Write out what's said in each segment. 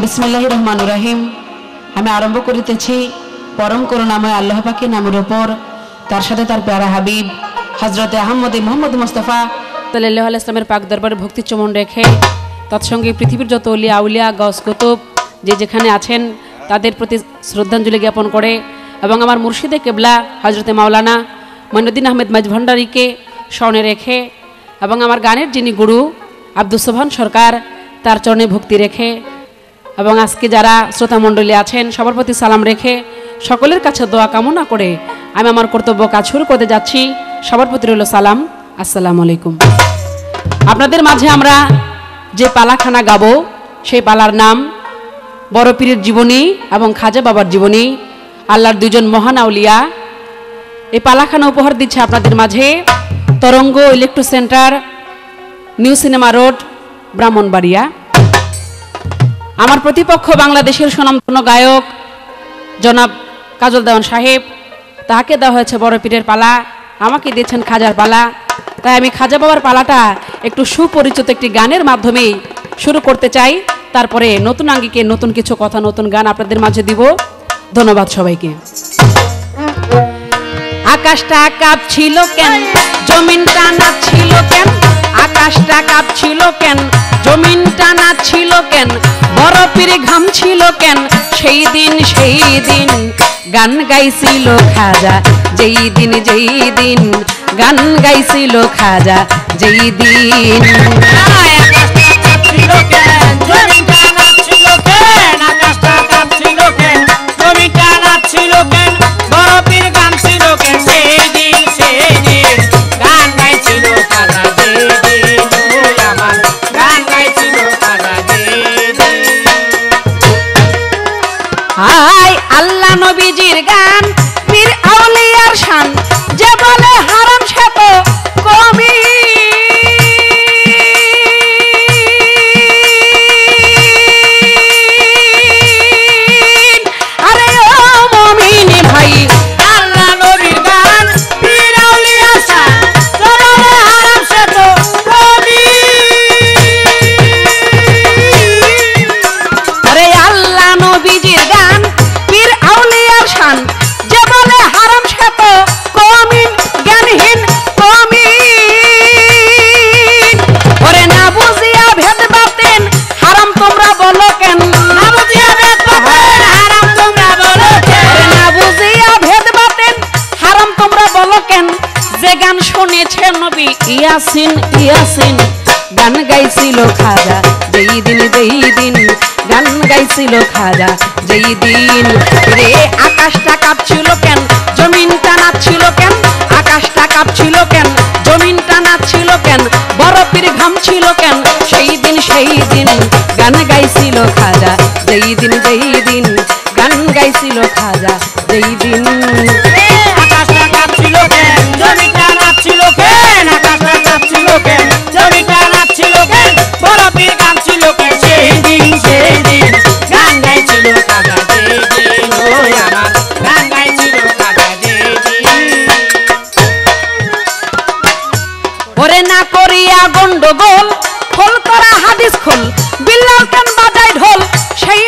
बिस्मिल्लाहिर रहमानुर रहीम हमें आरम्भ करितेछि परम करुणामय आल्लाह पाकेर नामेर उपर तार साथे तार प्यारा हबीब हजरत अहमद मोहम्मद मुस्तफा सल्लल्लाहु अलैहि वसल्लमेर पाक दरबारे भक्ति चमन रेखे तत्संगे पृथिवीर जत ओली आउलिया गौस कुतुब जे जेखाने आछेन तादेर प्रति श्रद्धांजलि ज्ञापन करे एबं आमार मुर्शिदे किबला हजरत मौलाना मঈनुद्दीन आहमेद मजभाण्डारी के स्मरणे रेखे एबं आमार गानेर जिनि गुरु আব্দুল সোবহান সরকার তার চরণে ভক্তি রেখে এবং আজকে যারা শ্রোতা মণ্ডলী আছেন সবার প্রতি সালাম রেখে সকলের কাছে দোয়া কামনা করে আমি আমার কর্তব্য কাজ শুরু করতে যাচ্ছি। সবার প্রতি রইল সালাম, আসসালামু আলাইকুম। আপনাদের মাঝে আমরা যে পালাখানা গাবো সেই পালার নাম বড় পীরের জীবনী এবং খাজা বাবার জীবনী, আল্লাহর দুজন মহান আউলিয়া। এই পালাখানা উপহার দিচ্ছে আপনাদের মাঝে Taranga electro centre, new cinema road, Brahmanbaria. আমার প্রতিপক্ষ বাংলাদেশের সুনামধন্য গায়ক জনাব কাজল দেওয়ান সাহেব, তাকে দেওয়া হয়েছে বড় পীরের পালা, আমাকে দিয়েছেন খাজার পালা। তাই আমি খাজা বাবার পালাটা একটু সুপরিচিত একটি গানের মাধ্যমেই শুরু করতে চাই, তারপরে নতুন আঙ্গিকে নতুন কিছু কথা, নতুন গান আপনাদের মাঝে দিব। ধন্যবাদ সবাইকে। আকাশটা কাঁপছিল কেন, জমিনটা নাচছিল কেন, আকাশটা কাঁপছিল কেন, জমিনটা নাচছিল কেন, বড় পীর ঘামছিল কেন, সেই দিন সেই দিন গান গাইছিল খাজা, যেই দিন যেই দিন গান গাইছিল খাজা, যেই দিন। ইয়াসিন ইয়াসিন গান গাইছিল খাজা, যেই দিন যেই দিন গান গাইছিল খাজা, যেই দিন। রে আকাশটা কাঁপছিল কেন, জমিনটা নাচছিল কেন, আকাশটা কাঁপছিল কেন, জমিনটা নাচছিল কেন, বড় পীর ঘামছিল কেন, সেই দিন গান গাইছিল খাজা, যেই দিন যেই দিন গান গাইছিল খাজা, যেই দিন। আকাশটা কাঁপছিল কেন, জমিনটা নাচছিল কেন, আকাশটা কাঁপছিল কেন, জমিনটা নাচছিল কেন, বড় পীর গামছিল কেন, সেই দিন গান গাইছিল খাজা, যেই দিন ওই আমার গান গাইছিল খাজা, যেই দিন। ওরে না করিয়া গন্ডগোল খোল তোরা হাদিস খোল, বিল্লাল কেন বাজায় ঢোল, সেই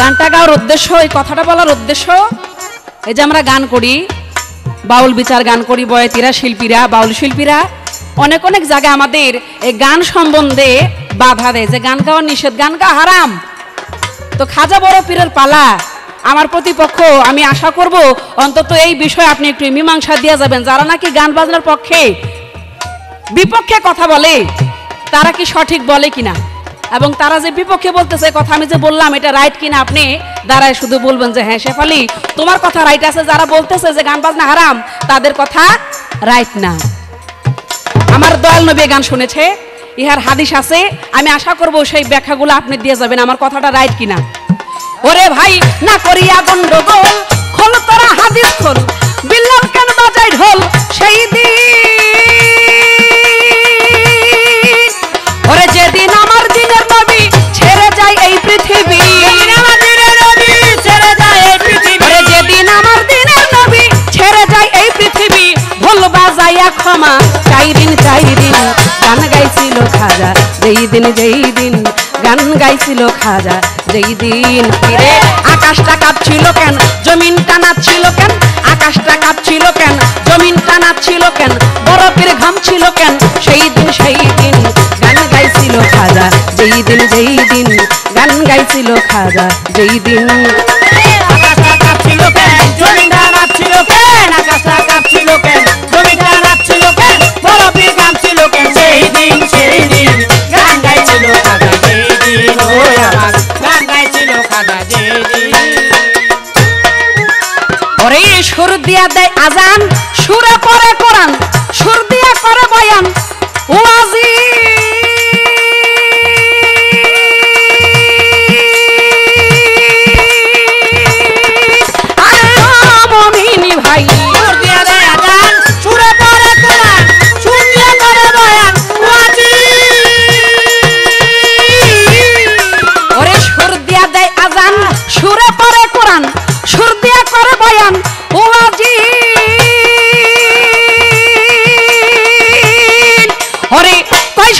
গানটা গাওয়ার উদ্দেশ্য, এই কথাটা বলার উদ্দেশ্য। এই যে আমরা গান করি, বাউল বিচার গান করি, বয়াতিরা শিল্পীরা, বাউল শিল্পীরা অনেক অনেক জায়গায় আমাদের এই গান সম্বন্ধে বাধা দেয় যে গান গাওয়া নিষেধ, গান গাওয়া হারাম। তো খাজা বড় পীরের পালা আমার প্রতিপক্ষ, আমি আশা করব অন্তত এই বিষয়ে আপনি একটু মীমাংসা দিয়ে যাবেন। যারা নাকি গান বাজনার পক্ষে বিপক্ষে কথা বলে তারা কি সঠিক বলে কিনা, এবং তারা যে বিপক্ষে বলতেছে কথা আমি যে বললাম এটা রাইট কিনা, আপনি দাঁড়ায় শুধু বলবেন যে হ্যাঁ শেফালি তোমার কথা রাইট আছে, যারা বলতেছে যে গান বাজনা হারাম তাদের কথা রাইট না। আমার দয়াল নবী গান শুনেছে, ইহার হাদিস আছে, আমি আশা করব সেই ব্যাখ্যাগুলো আপনি দিয়ে যাবেন আমার কথাটা রাইট কিনা। ওরে ভাই না করিয়া গন্ডগোল খোল তোরা হাদিস খোল, বিল্লাল কেন বাজায় ঢোল, সেই দিন। ওরে যেদিন আমার দিনের নবী जेई दिन गान गाइछिलो खाजा जेई दिन फिरे आकाशटा काँपछिलो केन जमीनटा नाचछिलो केन आकाशटा काँपछिलो केन जमीनटा नाचछिलो केन बड़ो पीर घामछिलो केन सेई दिन गान गाइछिलो खाजा जेई दिन गान गाइछिलो खाजा जेई दिन आकाशटा काँपछिलो केन जमीनटा नाचछिलो केन आकाशटा काँपछिलो केन जमीनटा नाचछिलो केन बड़ो पीर घामछिलो केन सेई दिन सुर दिया दे आजान सुरे पड़े कुरान सुर दिया करे बयान वाजी मोमिनी भाई सुर दिया दे आजान सुरे पड़े कुरान सुर दिया करे बयान वाजी और सुर दिया दे आजान सुरे पड़े कुरान सुर दिया करे बयान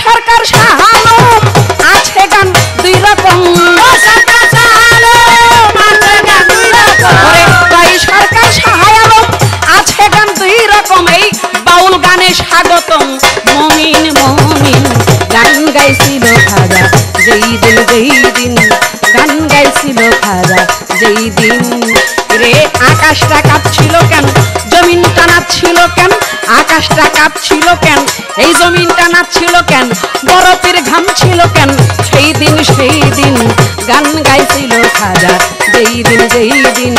सरकार सहानो आछे गान दुई रकम सरकार सहानो आछे गान दुई रकम अरे তাই সরকার সহায়ক আছে গান দুই রকম এই বাউল গানে স্বাগতম মুমিন মুমিন গান গাইছিল খাজা যেই দিন গান গাইছিল খাজা যেই দিন রে আকাশটা কাঁপছিল কেন জমিনটা নাচছিল কেন আকাশটা কাঁপছিল কেন এই জমিনটা নাচছিল কেন বড় পীর ঘামছিল কেন সেই দিন গান গাইছিল খাজা যেই দিন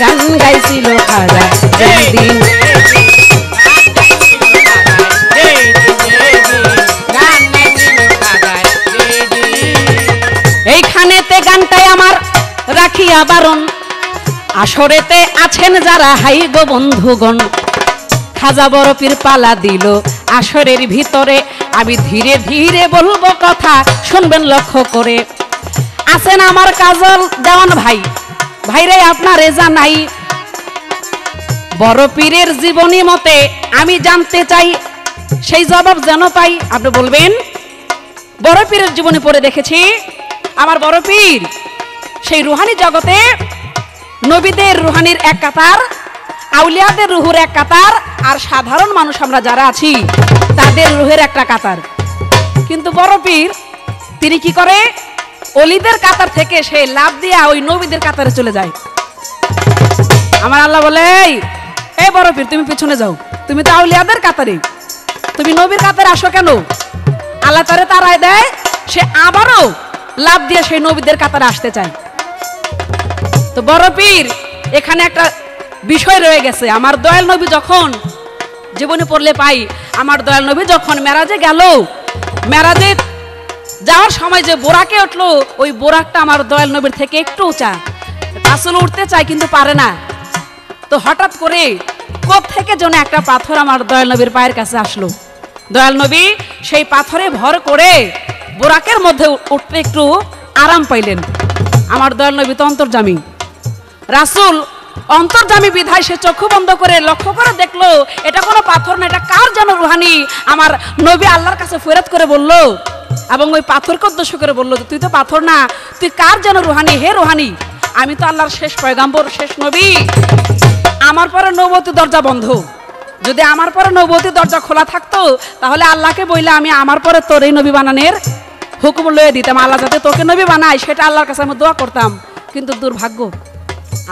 গান গাইছিল খাজা যেই দিন এইখানেতে গানটাই আমার রাখিয়া বারণ আসরেতে আছেন যারা হাই গো বন্ধুগণ খাজা বড় পীর পালা দিল আসরের ভিতরে আমি ধীরে ধীরে বলবো কথা শুনবেন লক্ষ্য করে আছেন আমার কাজল দেওয়ান ভাই ভাইরে আপনার এজা নাই বড় পীরের জীবনী মতে আমি জানতে চাই সেই জবাব যেন পাই আপনি বলবেন বড় পীরের জীবনী পড়ে দেখেছি আমার বড় পীর সেই রুহানি জগতে নবীদের রুহানির এক কাতার আউলিয়াদের রুহুর এক কাতার আর সাধারণ মানুষ আমরা যারা আছি তাদের রুহের একটা কাতার কিন্তু বড় পীর তিনি কি করে ওলিদের কাতার থেকে সে লাভ দিয়ে ওই নবীদের কাতারে চলে যায় আমার আল্লাহ বলে এই বড় পীর তুমি পিছনে যাও তুমি তো আউলিয়াদের কাতারে তুমি নবীর কাতারে আসো কেন আল্লাহ তারে তারায় দেয় সে আবারও লাভ দিয়ে সেই নবীদের কাতারে আসতে চায় তো বড় পীর এখানে একটা বিষয় রয়ে গেছে আমার দয়াল নবী যখন জীবনে পড়লে পাই আমার দয়াল নবী যখন মেরাজে গেল মেরাজে যাওয়ার সময় যে বোরাকে উঠলো ওই বোরাকটা আমার দয়াল নবীর থেকে একটু উঁচা রাসূল উঠতে চায় কিন্তু পারে না তো হঠাৎ করে কোথা থেকে যেন একটা পাথর আমার দয়াল নবীর পায়ের কাছে আসলো দয়াল নবী সেই পাথরে ভর করে বোরাকের মধ্যে উঠতে একটু আরাম পাইলেন আমার দয়াল নবী তো অন্তর্যামী রাসূল अंतर्जामी विधाय से चक्षु बंद कर लक्ष्य कर देखलो एटा कोनो पाथर ना एटा कार जानो रूहानी आमार नबी आल्लाहर काछे फरियाद करे बोललो एबं ओई पाथरके उद्देश्य करे बोललो तुई तो पाथर ना तुई कार जानो रूहानी हे रूहानी आमी तो आल्लाहर शेष पैगम्बर शेष नबी आमार परे नबुवती दरजा बंध যদি আমার পরে নবুয়তি দরজা খোলা থাকতো তাহলে আল্লাহকে বইলা আমি আমার পরে তোরই নবী বানানোর হুকুম লয়ে দিতাম আল্লাহ যাতে তোকে নবী বানায় সেটা আল্লাহর কাছে আমি দোয়া করতাম কিন্তু দুর্ভাগ্য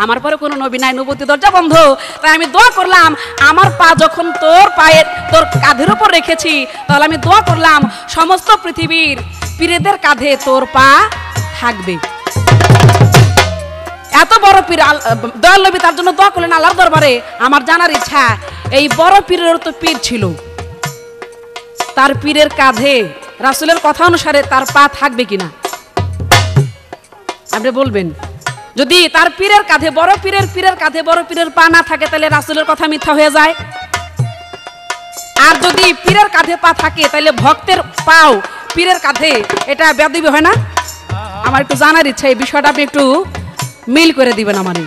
আমার পরে কোনো নবী নাই নবুয়তের দরজা বন্ধ তাই আমি দোয়া করলাম আমার পা যখন তোর কাঁধের উপর রেখেছি তাহলে আমি দোয়া করলাম সমস্ত পৃথিবীর পীরেদের কাঁধে তোর পা থাকবে এত বড় পীর দয়াল নবী তার জন্য দোয়া করলেন আল্লাহর দরবারে আমার জানার ইচ্ছা এই বড় পীরের তো পীর ছিল তার পীরের কাঁধে রাসূলের কথা অনুসারে তার পা থাকবে কিনা আপনি বলবেন যদি তার পীরের কাঁধে বড় পীরের কাঁধে বড় পীরের পা না থাকে তাহলে রাসূলের কথা মিথ্যা হয়ে যায় আর যদি পীরের কাঁধে পা থাকে তাহলে ভক্তের পাও পীরের কাঁধে এটা বেদবি হয় না আমার একটু জানার ইচ্ছা এই বিষয়টা আপনি একটু মিল করে দিবেন আমারে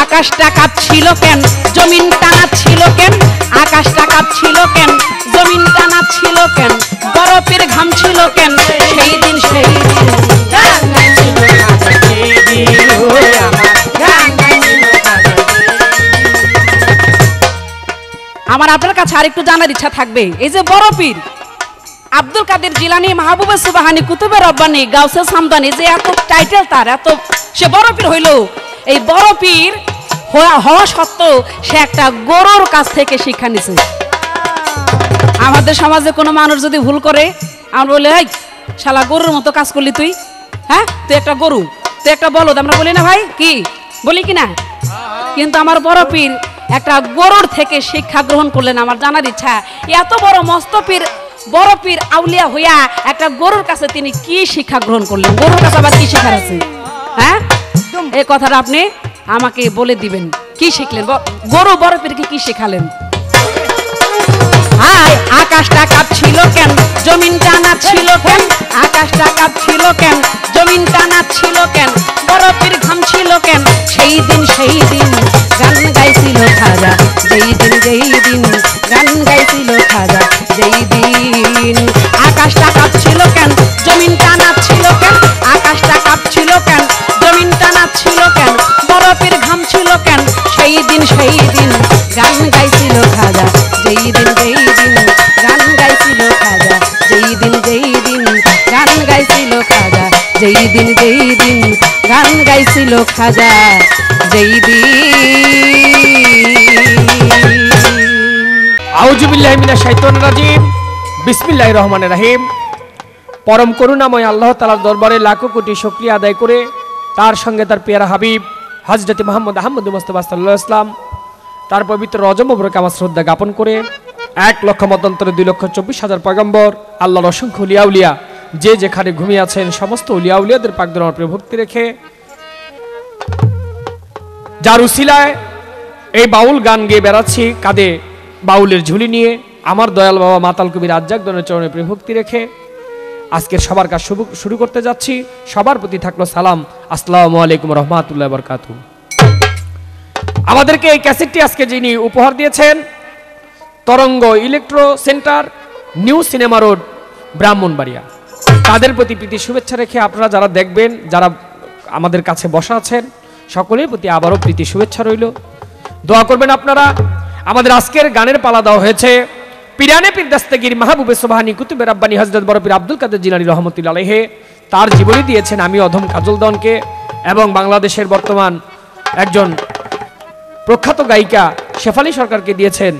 आकाशटा काँपछिलो केन जमीन टानाछिलो केन आकाशटा काँपछिलो केन जमीन टानाछिलो केन बड़ो पीर घामछिलो केन सेई दिन सेई गान गाइलो खाजा देवी हो আমার গান গাইলো খাজা দেवी আমার আপনার কাছে আরেকটু জানার ইচ্ছা থাকবে এই যে বড় পীর আব্দুল কাদের জিলানী মাহবুবে সুবহানি কুতুবে রব্বানি গাউসে সামদানি যে এত টাইটেল তার এত সে বড় পীর হইলো এই বড় পীর হওয়া সত্ত্বেও সে একটা গরুর কাছ থেকে শিক্ষা নিছে আমাদের সমাজে কোনো মানুষ যদি ভুল করে আমরা বলি এই শালা গরুর মতো কাজ করলি তুই হ্যাঁ তুই একটা গরু তুই একটা বলদ আমরা বলি না ভাই কি বলি কি না কিন্তু আমার বড় পীর একটা গরুর থেকে শিক্ষা গ্রহণ করলেন আমার জানার ইচ্ছা এত বড় মস্ত পীর বড় পীর আউলিয়া হইয়া একটা গরুর কাছে তিনি কি শিক্ষা গ্রহণ করলেন গরুর কাছে আবার কি শিক্ষা আছে হ্যাঁ এই কথাটা আপনি আমাকে বলে দিবেন কি শিখলেন গরু বড় পীরকে কি শেখালেন হাই আকাশটা কাঁপছিল কেন জমিন টানাছিল কেন আকাশটা কাঁপছিল কেন জমিন টানাছিল কেন বড় পীর ঘামছিল কেন সেই দিন গান গাইছিল খাজা যেই দিন গান গাইছিল খাজা যেই দিন আকাশটা কাঁপছিল কেন জমিন টানাছিল কেন আকাশটা কাঁপছিল কেন জমিন টানাছিল কেন বড় পীর ঘামছিল কেন সেই দিন গান গাইছিল খাজা যেই দিন গান গাইছিল খাজা যেই দিন গান গাইছিল খাজা যেই দিন গান গাইছিল খাজা যেই দিন আউযু বিল্লাহি মিনাশ শাইতানির রাজিম বিসমিল্লাহির রহমানির রহিম परम करुणामय आल्लाह ताआलार दरबारे लाखो कोटी शुक्रिया आदाय करे तार संगे तार प्यारा हबीब हजरत मुहम्मद अहमद मुस्तफा सल्लल्लाहु अलैहि वसल्लम तार पवित्र रजब मुबारक आमा श्रद्धा ज्ञापन करे 1 लक्ष मतान्तरे 2 लक्ष 24 हजार पैगम्बर आल्लाहर असंख्य औलिया औलिया जे जेखाने घुमिये आछेन समस्त औलिया औलियादेर पाक दरबारे भक्ति रेखे जार उसिलाय ए बाउल गान गेये बेड़ाच्छि कादे बाउलेर झुली निये आमार दयाल बाबा माताल कबीर आज्जाक दरबारे चरणे प्रेम भक्ति रेखे আজকের সবার কাজ শুরু করতে যাচ্ছি সবার প্রতি থাকলো সালাম আসসালামু আলাইকুম রাহমাতুল্লাহি ওয়া বারাকাতুহু আমাদেরকে এই ক্যাসেটটি আজকে যিনি উপহার দিয়েছেন Taranga electro centre new cinema road Brahmanbaria তাদের প্রতি প্রীতি শুভেচ্ছা রেখে আপনারা যারা দেখবেন যারা আমাদের কাছে বসা আছেন সকলের প্রতি আবারো প্রীতি শুভেচ্ছা রইল দোয়া করবেন আপনারা আমাদের আজকের গানের পালা দেওয়া হয়েছে पीराने पीर दस्तगीर महबूबे सुबहानी कुतुब रब्बानी हजरत बड़ पीर अब्दुल कादेर जिलानी रहमतुल्लाह अलैहि तार जीवनी दिएछेन आमी अधम काजल दनके एवं बांग्लादेशेर बर्तमान एकजन प्रख्यात गायिका शेफाली सरकारके दिएछेन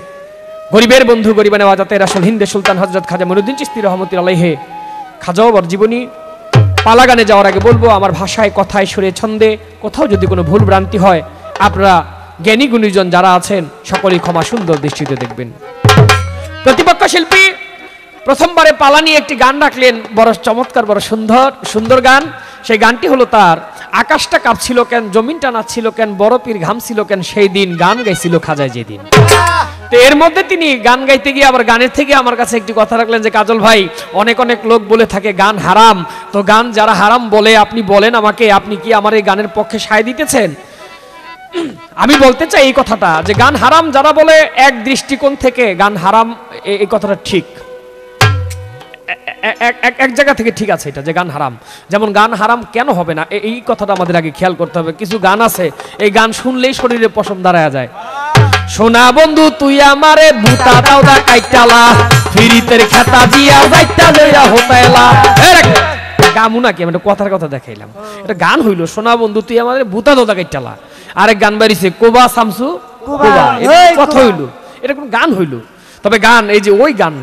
गरीबेर बंधु गरीबाने वाजाते रसल हिंदे सुल्तान हजरत खाजा मोइनुद्दीन चिश्ती रहमतुल्लाह अलैहि खाजा बर जीवनी पाला गाने जाओयार आगे बोलबो आमार भाषाय कथाय सुरे छंदे कोथाओ जोदि कोनो भूल भ्रांति हय आपनारा ज्ञानी गुणीजन जारा आछेन सकलेई क्षमा सुंदर दृष्टिते देखबेन प्रतिपक्ष शिल्पी प्रथम बारे पाला निये एक गान राखलेन बड़ चमत्कार बड़ सुंदर सुंदर गान सेई गानटी हलो तार आकाशटा काँपछिलो केन जमीन टानाछिलो केन बड़ पीर घामछिलो केन सेई दिन गान गाइछिलो खाजा जे दिन तो एर मध्य तिनि गान गाइते गिये आबार गानेर थेके आमार काछे एकटी कथा राखलेन जे काजल भाई अनेक अनेक लोक बोले थाके गान हाराम तो गान जारा हाराम बोले आपनि बोलेन आमाके आपनि कि आमार एई गानेर पक्षे साय दितेछेन आमी बोलते चाहिए कथाटा जे गान हाराम जारा बोले एक दृष्टिकोण थेके गान हाराम ए कथाटा ठीक एक जगह थेके ठीक आछे एटा जे गान हाराम जेमन गान हाराम केन होबे ना ए कथाटा आमादेर आगे खेयाल करते होबे किछु गान आछे ए गान शुनलेई शरीरे पशम दाड़ाया जाय सोना बंधु तुई आमारे भूता दाउदा काइटाला फिरितेर खाता जिया जाइता जइरा होतायला गामु नाकि आमि एकटा कथार कथा देखाइलाम एटा गान हइलो सोना बंधु तुई आमारे भूता दाउदा काइटाला আরেক গান বাড়িছে কোবা সামসু কোবা এই কথা হইলো এটা কোন গান হইলো তবে গান এই যে ওই গান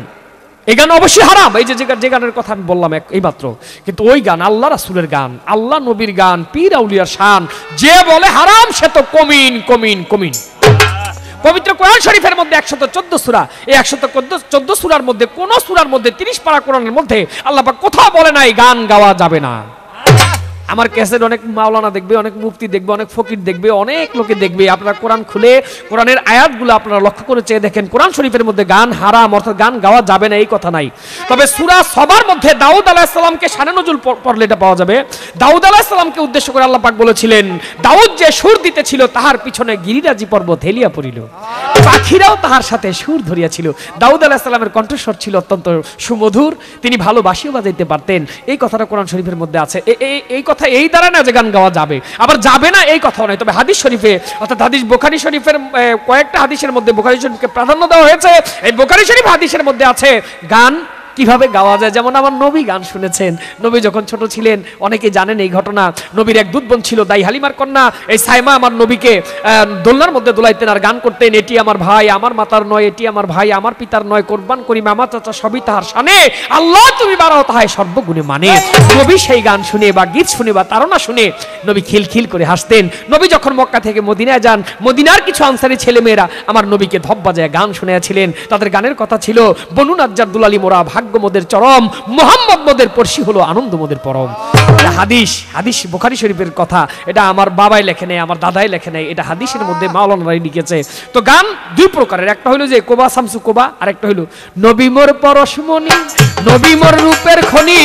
এই গান অবশ্যই হারাম এই যে যে গানের কথা আমি বললাম এইমাত্র কিন্তু ওই গান আল্লাহ রাসূলের গান আল্লাহ নবীর গান পীর আউলিয়ার শান যে বলে হারাম সে তো কমিন কমিন কমিন পবিত্র কোরআন শরীফের মধ্যে 114 সূরা এই 114 সূরার মধ্যে কোন সূরার মধ্যে 30 পারা কোরআনের মধ্যে আল্লাহ পাক কোথাও বলে নাই গান গাওয়া যাবে না আমার ক্যাসেট অনেক মাওলানা দেখবে, অনেক মুফতি দেখবে, অনেক ফকির দেখবে, অনেক লোকে দেখবে। আপনারা কোরআন খুলে কোরআনের আয়াতগুলো আপনারা লক্ষ্য করে চেয়ে দেখেন। কোরআন শরীফের মধ্যে গান হারাম, অর্থাৎ গান গাওয়া যাবে না এই কথা নাই। তবে সূরা সবার মধ্যে দাউদ আলাইহিস সালামকে শানে নজুল পড়লে এটা পাওয়া যাবে। দাউদ আলাইহিস সালামকে উদ্দেশ্য করে আল্লাহ পাক বলেছিলেন, দাউদ যে সুর দিতেছিল তাহার পিছনে গিরিরাজি পর্বত হেলিয়া পড়িল, পাখিরাও তাহার সাথে সুর ধরিয়াছিল। দাউদ আলাইহিস সালামের কণ্ঠস্বর ছিল অত্যন্ত সুমধুর, তিনি ভালো বাঁশিও বাজাইতে পারতেন। এই কথাটা কোরআন শরীফের মধ্যে আছে। এই কথা এই দ্বারা না যে গান গাওয়া যাবে, আবার যাবে না এই কথা নয়। তবে হাদিস শরীফে, অর্থাৎ হাদিস বুখারী শরীফের কয়েকটা হাদিসের মধ্যে বুখারী শরীফকে প্রাধান্য দেওয়া হয়েছে। এই বুখারী শরীফ হাদিসের মধ্যে আছে গান কিভাবে গাওয়া যায়। যেমন আমার নবী গান শুনেছেন, নবী যখন ছোট ছিলেন, অনেকে জানেন এই ঘটনা। নবীর এক দুধ বোন ছিল, দাই হালিমার কন্যা। এই সাইমা আমার নবীকে দোলনার মধ্যে দোলাইতেন আর গান করতেন, এটি আমার ভাই, আমার মাতার নয়, এটি আমার ভাই, আমার পিতার নয়, কোরবান করি মামা চাচা সবই তাহার শানে, আল্লাহ তুমি বাড়াও তাহাই সর্বগুণে মানে। নবী সেই গান শুনে বা গীত শুনে বা তারা শুনে নবী খিলখিল করে হাসতেন। নবী যখন মক্কা থেকে মদিনায় যান, মদিনার কিছু আনসারী ছেলেমেয়েরা আমার নবীকে ধপ বাজায় গান শুনেছিলেন। তাদের গানের কথা ছিল, বনু নাজ্জার দুলালি মোরা মোদের চরম, মোহাম্মদ মোদের পড়শি হলো আনন্দ মোদের পরম। এটা হাদিস, হাদিস বুখারী শরীফের কথা। এটা আমার বাবাই লেখে নাই, আমার দাদাই লেখে নাই, এটা হাদিসের মধ্যে মাওলানারাই লিখেছে। তো গান দুই প্রকারের, একটা হলো যে কোবা শামসু কোবা, আর একটা হলো নবী মোর পরশমণি, নবী মোর রূপের খনি,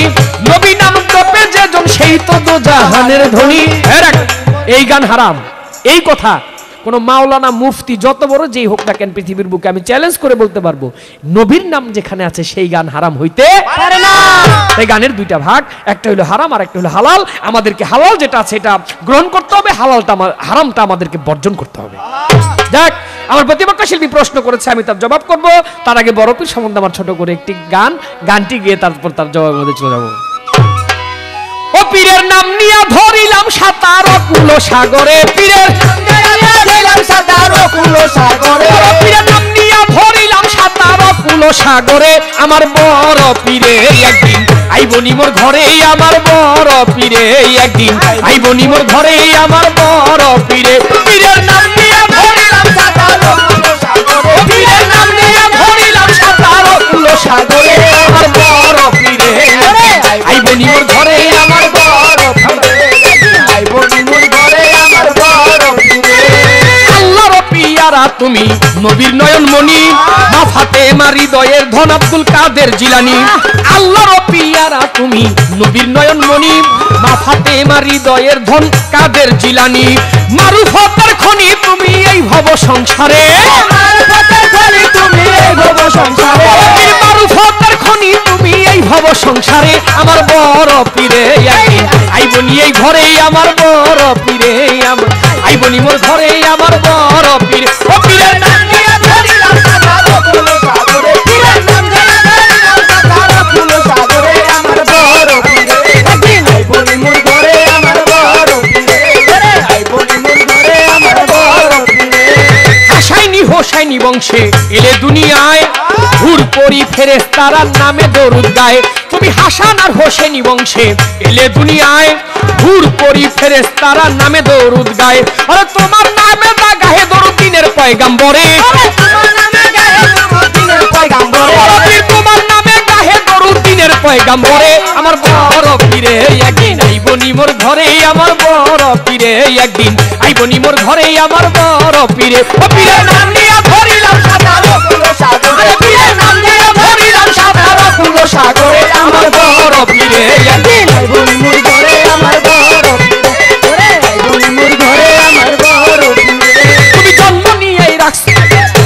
নবী নাম জপে যেজন সেই তো দোজাহানের ধনী। এই গান হারাম, এই কথা কোন মাওলানা মুফতি যত বড় যেই হোক না কেন পৃথিবীর বুকে আমি চ্যালেঞ্জ করে বলতে পারবো, নবীর নাম যেখানে আছে সেই গান হারাম হইতে পারে না। এই গানের দুইটা ভাগ, একটা হলো হারাম আর একটা হলো হালাল। আমাদেরকে হালাল যেটা আছে এটা গ্রহণ করতে হবে, হালালটা হারামটা আমাদেরকে বর্জন করতে হবে। দেখ, আমার প্রতিপক্ষ শিল্পী প্রশ্ন করেছে, আমি তার জবাব করব। তার আগে বড় পীর সম্বন্ধে আমার ছোট করে একটি গান, গানটি গিয়ে তারপর তার জবাবের মধ্যে চলে যাবো। ও পীরের নাম নিয়ে ধরিলাম সাতার কুল সাগরে, পীরের সাগরে আমার বড় পীরে একদিন আইবনি মোর ঘরে, আমার বড় পীরে একদিন আইবনি মোর ঘরে, আমার বড় পীরে। পীরের নাম নিয়ে ভরিলাম সাতারো কুলো সাগরে, পীরের নাম নিয়ে ভরিলাম সাতারো কুলো সাগরে, আমার বড় পীরে আইবনি মোর ঘরে, আমার বড় পীরে আইবনি মোর ঘরে, আমার বড় পীরে। আল্লাহর পিয়ারা তুমি নবীর নয়ন মনি, মা ফাতেমা হৃদয়ের ধন আব্দুল কাদের জিলানী। আল্লাহর পিয়ারা তুমি নবীর নয়ন মনি, মা ফাতেমা হৃদয়ের ধন কাদের জিলানী। মারুফতের খনি তুমি এই ভব সংসারে, মারুফতের খনি তুমি এই ভব সংসারে, মারুফতের খনি তুমি এই ভব সংসারে, আমার বড় পীরে একদিন আইবনি এই ঘরে, আমার বড় পীরে আইবনি মোর ঘরে, আমার বড় পীরে। ও পীরের নাম নিয়া ধরিলাম সাতারো কুলো সাগরে, পীরের নাম নিয়া ধরিলাম সাতারো কুলো সাগরে, আমার বড় পীরে একদিন আইবনি মোর ঘরে, আমার বড় পীরে আইবনি মোর ঘরে, আমার বড় পীরে। হাসাইনি হোসাইনি বংশে এলে দুনিয়ায়, হুর পরি ফেরেশতারা নামে দরুদ গায়। তুমি হাসান আর হোসেনি বংশে এলে দুনিয়ায়, হুর পরি ফেরেশতারা নামে দরুদ গায়। আরে তোমার নামে দা গায়ে দরুদ দিনের পয়গম্বরে, তোমার নামে গায়ে দরুদ দিনের পয়গম্বরে, তোমার নামে গায়ে দরুদ দিনের পয়গম্বরে, আমার বড় পীরে একদিন আইবনি মোর ঘরে, আমার বড় পীরে একদিন আইবনি মোর ঘরে, আমার বড় পীরে। ও পীরের নাম নিয়া ধরিলাম সাতারো কুলো সাগরে, পীরের নাম নিয়া ধরিলাম সাতারো কুলো সাগরে, আমার বড় পীরে একদিন আইবনি মোর ঘরে, আমার বড় পীরে আইবনি মোর ঘরে, আমার বড় পীরে। তুমি জন্ম নিয়েই রাখছো সাতারো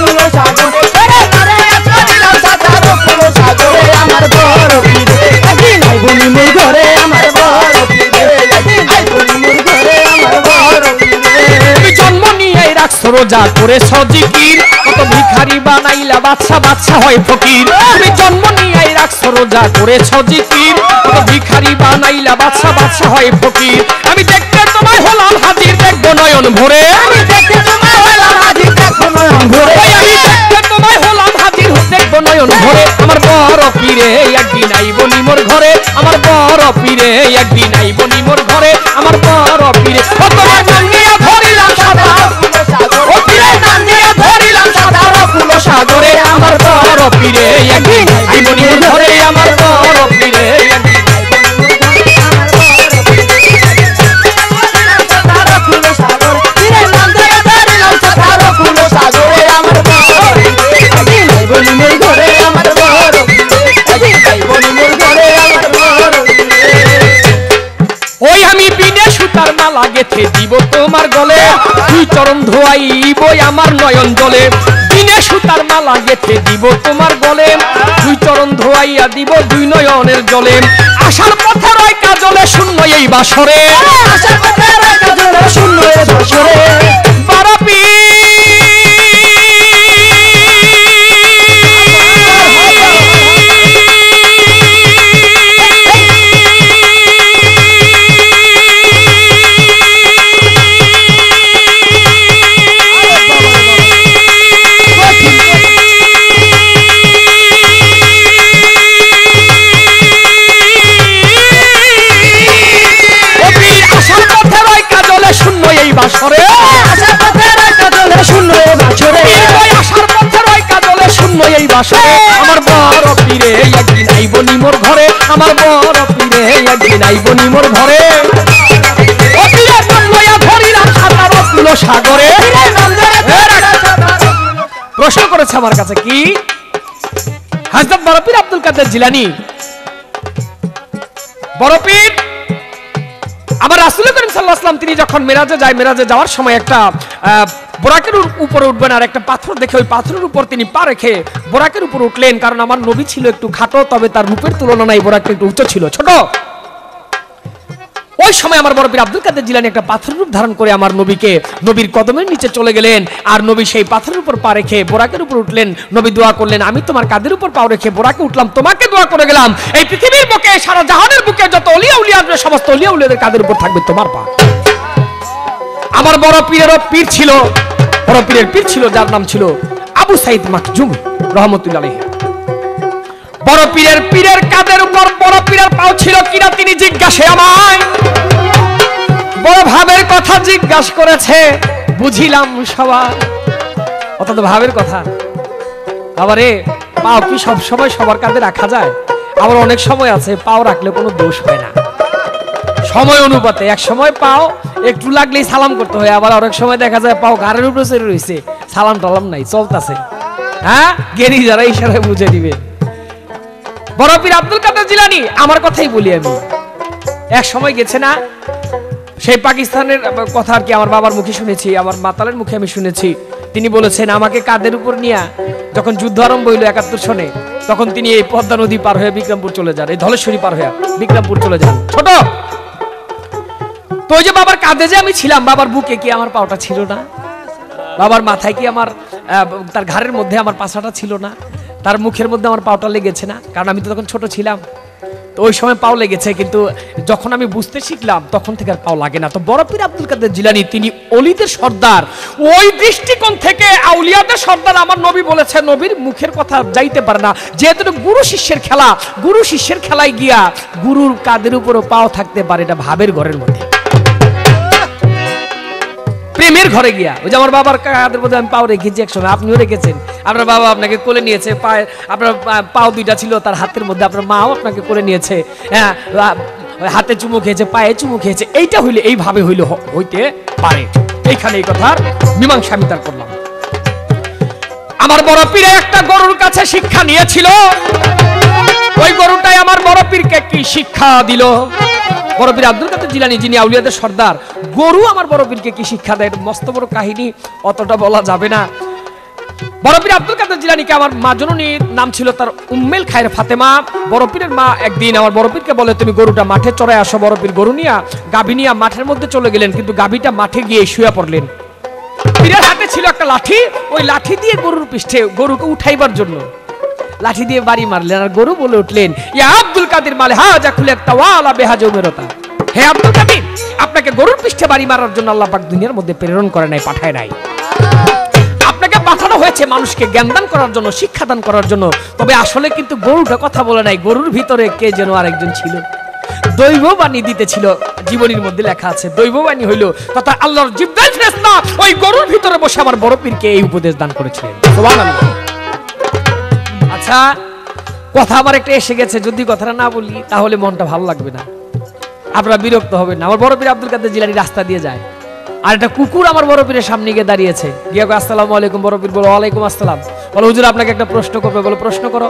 কুলো সাগরে, ধরিলাম সাতারো কুলো সাগরে, আমার বড় পীরে একদিন আইবনি মোর ঘরে, আমার বড় পীরে একদিন আইবনি মোর ঘরে, আমার বড় পীরে। তুমি জন্ম নিয়েই রাখছো রোজা করে সজিকির, কত ভিখারি বানাইলা বাদশা বাদশা হয় ফকির। তুমি জন্ম নিয়েই রাখছো রোজা করে সজিকির, কত ভিখারি বানাইলা বাদশা বাদশা হয় ফকির। আমি দেখতে তোমায় হলাম হাজির, দেখবো নয়ন ভরে, আমি দেখতে তোমায় হলাম হাজির, দেখবো নয়ন ভরে, আমি দেখতে তোমায় হলাম হাজির, দেখবো নয়ন ভরে, আমার বড় পীরে একদিন আইবনি মোর ঘরে, আমার বড় পীরে একদিন আইবনি মোর ঘরে, আমার বড় পীরে। ও তোমার নাম নিয়া ধরিলাম সাতারো কুলো সাগরে, ও পীরের নাম নিয়া ধরিলাম সাতারো কুলো সাগরে, আমার বড় পীরে একদিন আইবনি মোর ঘরে, আমার বড় পীরে একদিন আইবনি মোর ঘরে, আমার গেথে দিব তোমার গলে, দুই চরণ ধোয়াইব আমার নয়ন জলে। দিনে সুতার মালা গেথে দিব তোমার গলে, দুই চরণ ধোয়াইয়া দিব দুই নয়নের জলে। আশার পথে রয় কাজলে শূন্য এই বাসরে, আশার পথে রয় কাজলে শূন্য এই বাসরে। বড় পীর প্রশ্ন করেছে আমার কাছে কি হযরত বড় পীর আব্দুল কাদের জিলানী। বড় পীর আবার রাসূল করিম সাল্লাল্লাহু আলাইহি ওয়াসাল্লাম তিনি যখন মিরাজে যায়, মিরাজে যাওয়ার সময় একটা বোরাকের উপরে উঠবেন আর একটা পাথর দেখে ওই পাথরের উপর তিনি পা রেখে বোরাকের উপর উঠলেন। কারণ আমার নবী ছিল একটু খাটো, তবে তার রূপের তুলনায় বোরাকটা একটু উচ্চ ছিল, ছোট। ওই সময় আমার বড় পীর আব্দুল কাদের জিলানী একটা পাথর রূপ ধারণ করে আমার নবীকে নবীর কদমের নিচে চলে গেলেন। আর নবী সেই পাথরের উপর পা রেখে বোরাকের উপর উঠলেন। নবী দোয়া করলেন, আমি তোমার কাদের উপর পা রেখে বোরাকে উঠলাম, তোমাকে দোয়া করে গেলাম। এই পৃথিবীর বুকে, সারা জাহানের বুকে যত অলিয়া উলিয়া আসবে সমস্ত অলিয়া উলিয়াদের কাদের উপর থাকবে তোমার পা। আমার বড় পীরেরও পীর ছিল, বড় পীরের পীর ছিল যার নাম ছিল আবু সাইদ মাকজুম রহমতুল্লাহ আলাইহি। বড় পীরের পীরের কাদের উপর বড় পীরের পাও ছিল কিনা তিনি জিজ্ঞাসা আমায়, বড় ভাবের কথা জিজ্ঞাসা করেছে। বুঝিলাম সবার অর্থাৎ ভাবের কথা, আবারে পাও কি সব সময় সবার কাঁধে রাখা যায়? আবার অনেক সময় আছে পাও রাখলে কোনো দোষ হয় না, সময় অনুপাতে। এক সময় পাও একটু লাগলেই সালাম করতে হয়, আবার অনেক সময় দেখা যায় পাও ঘাড়ের উপরে চড়ে রয়েছে, সালাম টালাম নাই, চলতেছে। হ্যাঁ, জ্ঞানী যারা ইশারায় বুঝে দিবে। বড় পীর আব্দুল কাদের জিলানী, আমার কথাই বলি আমি, এক সময় গেছে না সেই পাকিস্তানের কথা আর কি, আমার বাবার মুখে শুনেছি, আমার মাতালের মুখে আমি শুনেছি। তিনি বলেছেন, আমাকে কাদের উপর নিয়ে যখন যুদ্ধ আরম্ভ হইল ৭১ সনে, তখন তিনি এই পদ্মা নদী পার হয়ে বিক্রমপুর চলে যান, এই ধলেশ্বরী পার হয়ে বিক্রমপুর চলে যান, ছোট। তো ওই যে বাবার কাঁধে যে আমি ছিলাম, বাবার বুকে কি আমার পাওটা ছিল না? বাবার মাথায় কি আমার, তার ঘাড়ের মধ্যে আমার পাছাটা ছিল না? তার মুখের মধ্যে আমার পাওটা লেগেছে না? কারণ আমি তো তখন ছোট ছিলাম, তো ওই সময় পাও লেগেছে। কিন্তু যখন আমি বুঝতে শিখলাম তখন থেকে আর পাও লাগে না। তো বড় পীর আব্দুল কাদের জিলানী তিনি অলিদের সর্দার, ওই দৃষ্টিকোণ থেকে আউলিয়াদের সর্দার। আমার নবী বলেছে, নবীর মুখের কথা যাইতে পারে না, যেহেতু গুরু শিষ্যের খেলা। গুরু শিষ্যের খেলায় গিয়া গুরুর কাদের উপরও পাও থাকতে পারে, এটা ভাবের ঘরের মধ্যে, প্রেমের ঘরে গিয়া। ওই যে আমার বাবার কাদের মধ্যে আমি পাও রেখেছি একসময়, আপনিও রেখেছেন। আপনার বাবা আপনাকে কোলে নিয়েছে, পায়ে আপনার পাও দুইটা ছিল তার হাতের মধ্যে, আপনার মাও আপনাকে কোলে নিয়েছে। হ্যাঁ, হাতে চুমু খেয়েছে, পায়ে চুমু খেয়েছে। এইটা হইলে, এইভাবে হইলে হইতে পারে। এইখানে এই কথার মীমাংসা আমি তার করলাম। আমার বড় পীরে একটা গরুর কাছে শিক্ষা নিয়েছিল, ওই গরুটাই আমার বড় পীরকে কি শিক্ষা দিল। বড় পীর আব্দুল কাদের জিলানী যিনি আউলিয়াদের সর্দার, গরু আমার বড় পীরকে কি শিক্ষা দেয়, মস্ত বড় কাহিনী, অতটা বলা যাবে না। বড় পীর আব্দুল কাদের জিলানীকে আমার মা জননীর নাম ছিল তার উম্মেল খায়ের ফাতেমা। বড় পীরের মা একদিন আমার বড় পীরকে বলে, তুমি গরুটা মাঠে চড়ায় আসো। বড় পীর গরু নিয়া গাভী নিয়া মাঠের মধ্যে চলে গেলেন, কিন্তু গাভীটা মাঠে গিয়ে শুয়ে পড়লেন। পীরের হাতে ছিল একটা লাঠি, ওই লাঠি দিয়ে গরুর পিঠে, গরুকে উঠাইবার জন্য লাঠি দিয়ে বাড়ি মারলেন। আর গরু বলে উঠলেন, ইয়া আব্দুল কাদের মালে হাজা খুলে তাওয়ালা বেহাজা উমেরতা। হে আব্দুল কাদের, আপনাকে গরুর পিঠে বাড়ি মারার জন্য আল্লাহ পাক দুনিয়ার মধ্যে প্রেরণ করে নাই, পাঠায় নাই। আপনাকে পাঠানো হয়েছে মানুষকে জ্ঞান দান করার জন্য, শিক্ষা দান করার জন্য। তবে আসলে কিন্তু গরুটা কথা বলে নাই, গরুর ভিতরে কে যেন আরেকজন ছিল, দৈববাণী দিতেছিল। জীবনীর মধ্যে লেখা আছে, দৈববাণী হইল তথা আল্লাহর জিবরাইল ফেরেশতা ওই গরুর ভিতরে বসে আমার বড় পীরকে এই উপদেশ দান করেছিলেন। সুবহানাল্লাহ। আচ্ছা, কথা আমার একটা এসে গেছে, যদি কথাটা না বলি তাহলে মনটা ভালো লাগবে না, আপনারা বিরক্ত হবেন না। আমার বড় পীর আব্দুল কাদের জিলানী রাস্তা দিয়ে যায়, আর একটা কুকুর আমার বড় পীরের সামনে গিয়ে দাঁড়িয়েছে। গিয়ে কয়, আসসালামু আলাইকুম। বড় পীর বলে, ওয়ালাইকুম আসসালাম। বলো, হুজুর আপনাকে একটা প্রশ্ন করবে। বলো, প্রশ্ন করো।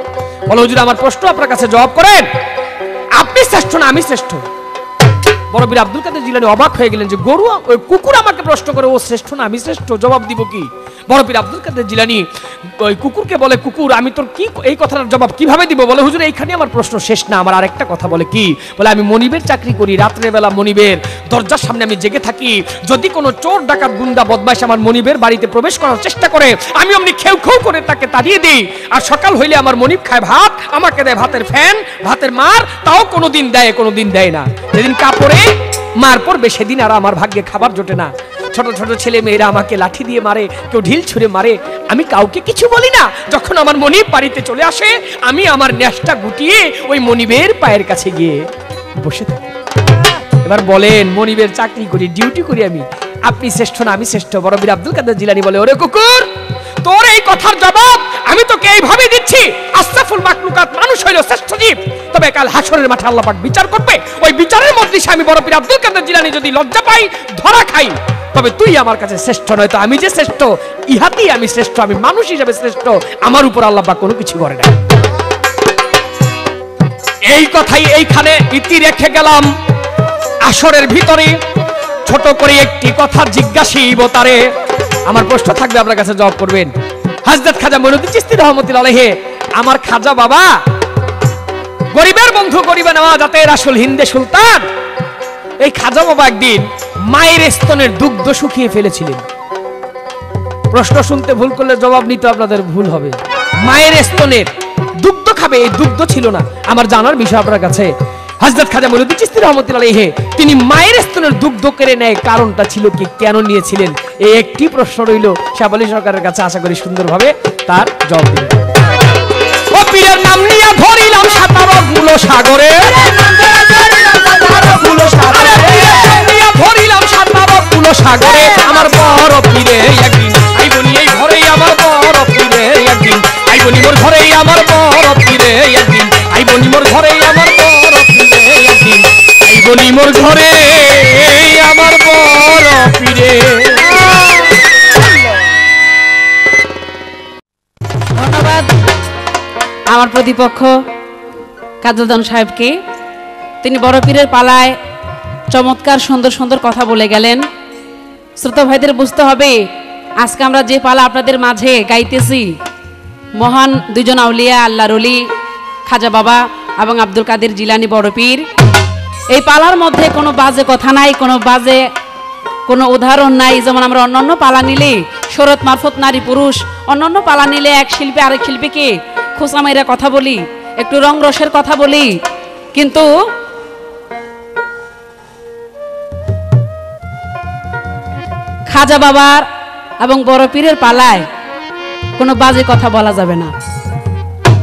বলো, হুজুর আমার প্রশ্ন আপনার কাছে জবাব করেন। আপনি শ্রেষ্ঠ না আমি শ্রেষ্ঠ? বড় পীর আব্দুল কাদের জিলানী অবাক হয়ে গেলেন যে গরু ওই কুকুর আমাকে প্রশ্ন করে ও শ্রেষ্ঠ না আমি শ্রেষ্ঠ, জবাব দিব কি? বড় পীর আব্দুল কাদের জিলানী ওই কুকুরকে বলে, কুকুর আমি তোর কি এই কথার জবাব কিভাবে দিব? বলে হুজুর এইখানে আমার প্রশ্ন শেষ না, আমার আরেকটা কথা। বলে কি? বলে আমি মনিবের চাকরি করি, রাত্রে বেলা মনিবের দরজার সামনে আমি জেগে থাকি, যদি কোনো চোর ডাকাত গুন্ডা বদমাইশ আমার মনিবের বাড়িতে প্রবেশ করার চেষ্টা করে আমি অমনি খেউ খেউ করে তাকে তাড়িয়ে দিই, আর সকাল হইলে আমার মনিব খায় ভাত, আমাকে দেয় ভাতের ফ্যান ভাতের মার, তাও কোনোদিন দেয় কোনোদিন দেয় না, যেদিন কাপড়ে মার পড়বে সেদিন আর আমার ভাগ্যে খাবার জোটে না। ছোট ছোট ছেলে মেয়েরা আমাকে লাঠি দিয়ে মারে, কেউ ঢিল ছুঁড়ে মারে, আমি কাউকে কিছু বলি না। যখন আমার মনিব বাড়িতে চলে আসে আমি আমার ন্যাসটা গুটিয়ে ওই মনিবের পায়ের কাছে গিয়ে বসে থাকি। এবার বলেন মনিবের চাকরি করি, ডিউটি করি আমি, আপনি শ্রেষ্ঠ না আমি শ্রেষ্ঠ? বড় পীর আব্দুল কাদের জিলানী বলে, ওরে কুকুর তোর এই কথার জবাব আমি তোকে এইভাবে দিচ্ছি, আশরাফুল মাখলুকাত মানুষ হইল শ্রেষ্ঠ জীব, তবে কাল হাসরের মাঠে আল্লাহ পাক বিচার করবে, ওই বিচারের মজলিসে আমি বড় পীর আব্দুল কাদের জিলানী যদি লজ্জা পাই ধরা খাই তবে তুই আমার কাছে শ্রেষ্ঠ নয়, তো আমি যে শ্রেষ্ঠ ইহাতেই আমি শ্রেষ্ঠ, আমি মানুষ হিসেবে শ্রেষ্ঠ, আমার উপর আল্লাহ পাক কোনো কিছু করে না। এই কথাই এইখানে ইতি রেখে গেলাম। আসরের ভিতরে ছোট করে একটি কথা জিজ্ঞাসিব তারে, আমার প্রশ্ন থাকবে আপনার কাছে জবাব করবেন। হযরত খাজা মঈনুদ্দিন চিশতি রহমাতুল্লাহ আলাইহি আমার খাজা বাবা গরিবের বন্ধু গরিবে নেওয়া যাতে রাসুল হিন্দে সুলতান, এই খাজা বাবা একদিন মায়ের স্তনের দুগ্ধ শুকিয়ে ফেলেছিলেন। প্রশ্ন শুনতে ভুল করলে জবাব নিতে আপনাদের ভুল হবে। মায়ের স্তনের দুগ্ধ খাবে, এই দুগ্ধ ছিল না, আমার জানার বিষয় আপনার কাছে। হযরত খাজা মঈনুদ্দিন চিশতি রহমাতুল্লাহ আলাইহি তিনি মায়ের স্তনের দুগ্ধ কেড়ে নেয় কারণটা ছিল কি, কেন নিয়েছিলেন, এই একটি প্রশ্ন রইল শেফালি সরকারের কাছে, আশা করি সুন্দরভাবে তার জবাব দিবেন। ও পীরের নাম নিয়ে ধরিলাম সাতারো গুলো সাগরে, ধরিলাম সাতারো গুলো সাগরে, আমার বড় পীরে একদিন আইবনি এই ঘরে, আমার বড় পীরে একদিন আইবনি মোর ঘরে, আমার বড় পীরে একদিন আইবনি মোর ঘরে, আমার বড় পীরে একদিন আইবনি মোর ঘরে, আমার বড় পীরে। ধন্যবাদ আমার প্রতিপক্ষ কাজলদান সাহেবকে, তিনি বড় পীরের পালায় চমৎকার সুন্দর সুন্দর কথা বলে গেলেন। শ্রোতা ভাইদের বুঝতে হবে আজকে আমরা যে পালা আপনাদের মাঝে গাইতেছি মহান দুজন আউলিয়া আল্লাহর ওলি খাজা বাবা এবং আব্দুল কাদের জিলানী বড় পীর, এই পালার মধ্যে কোনো বাজে কথা নাই, কোনো বাজে কোনো উদাহরণ নাই। যেমন আমরা অন্যান্য পালা নিলে শরৎ মারফত নারী পুরুষ, অন্যান্য পালা নিলে এক শিল্পী আরেক শিল্পীকে খোসামাইরা কথা বলি, একটু রং রসের কথা বলি, কিন্তু খাজা বাবার এবং বড় পীরের পালায় কোনো বাজে কথা বলা যাবে না,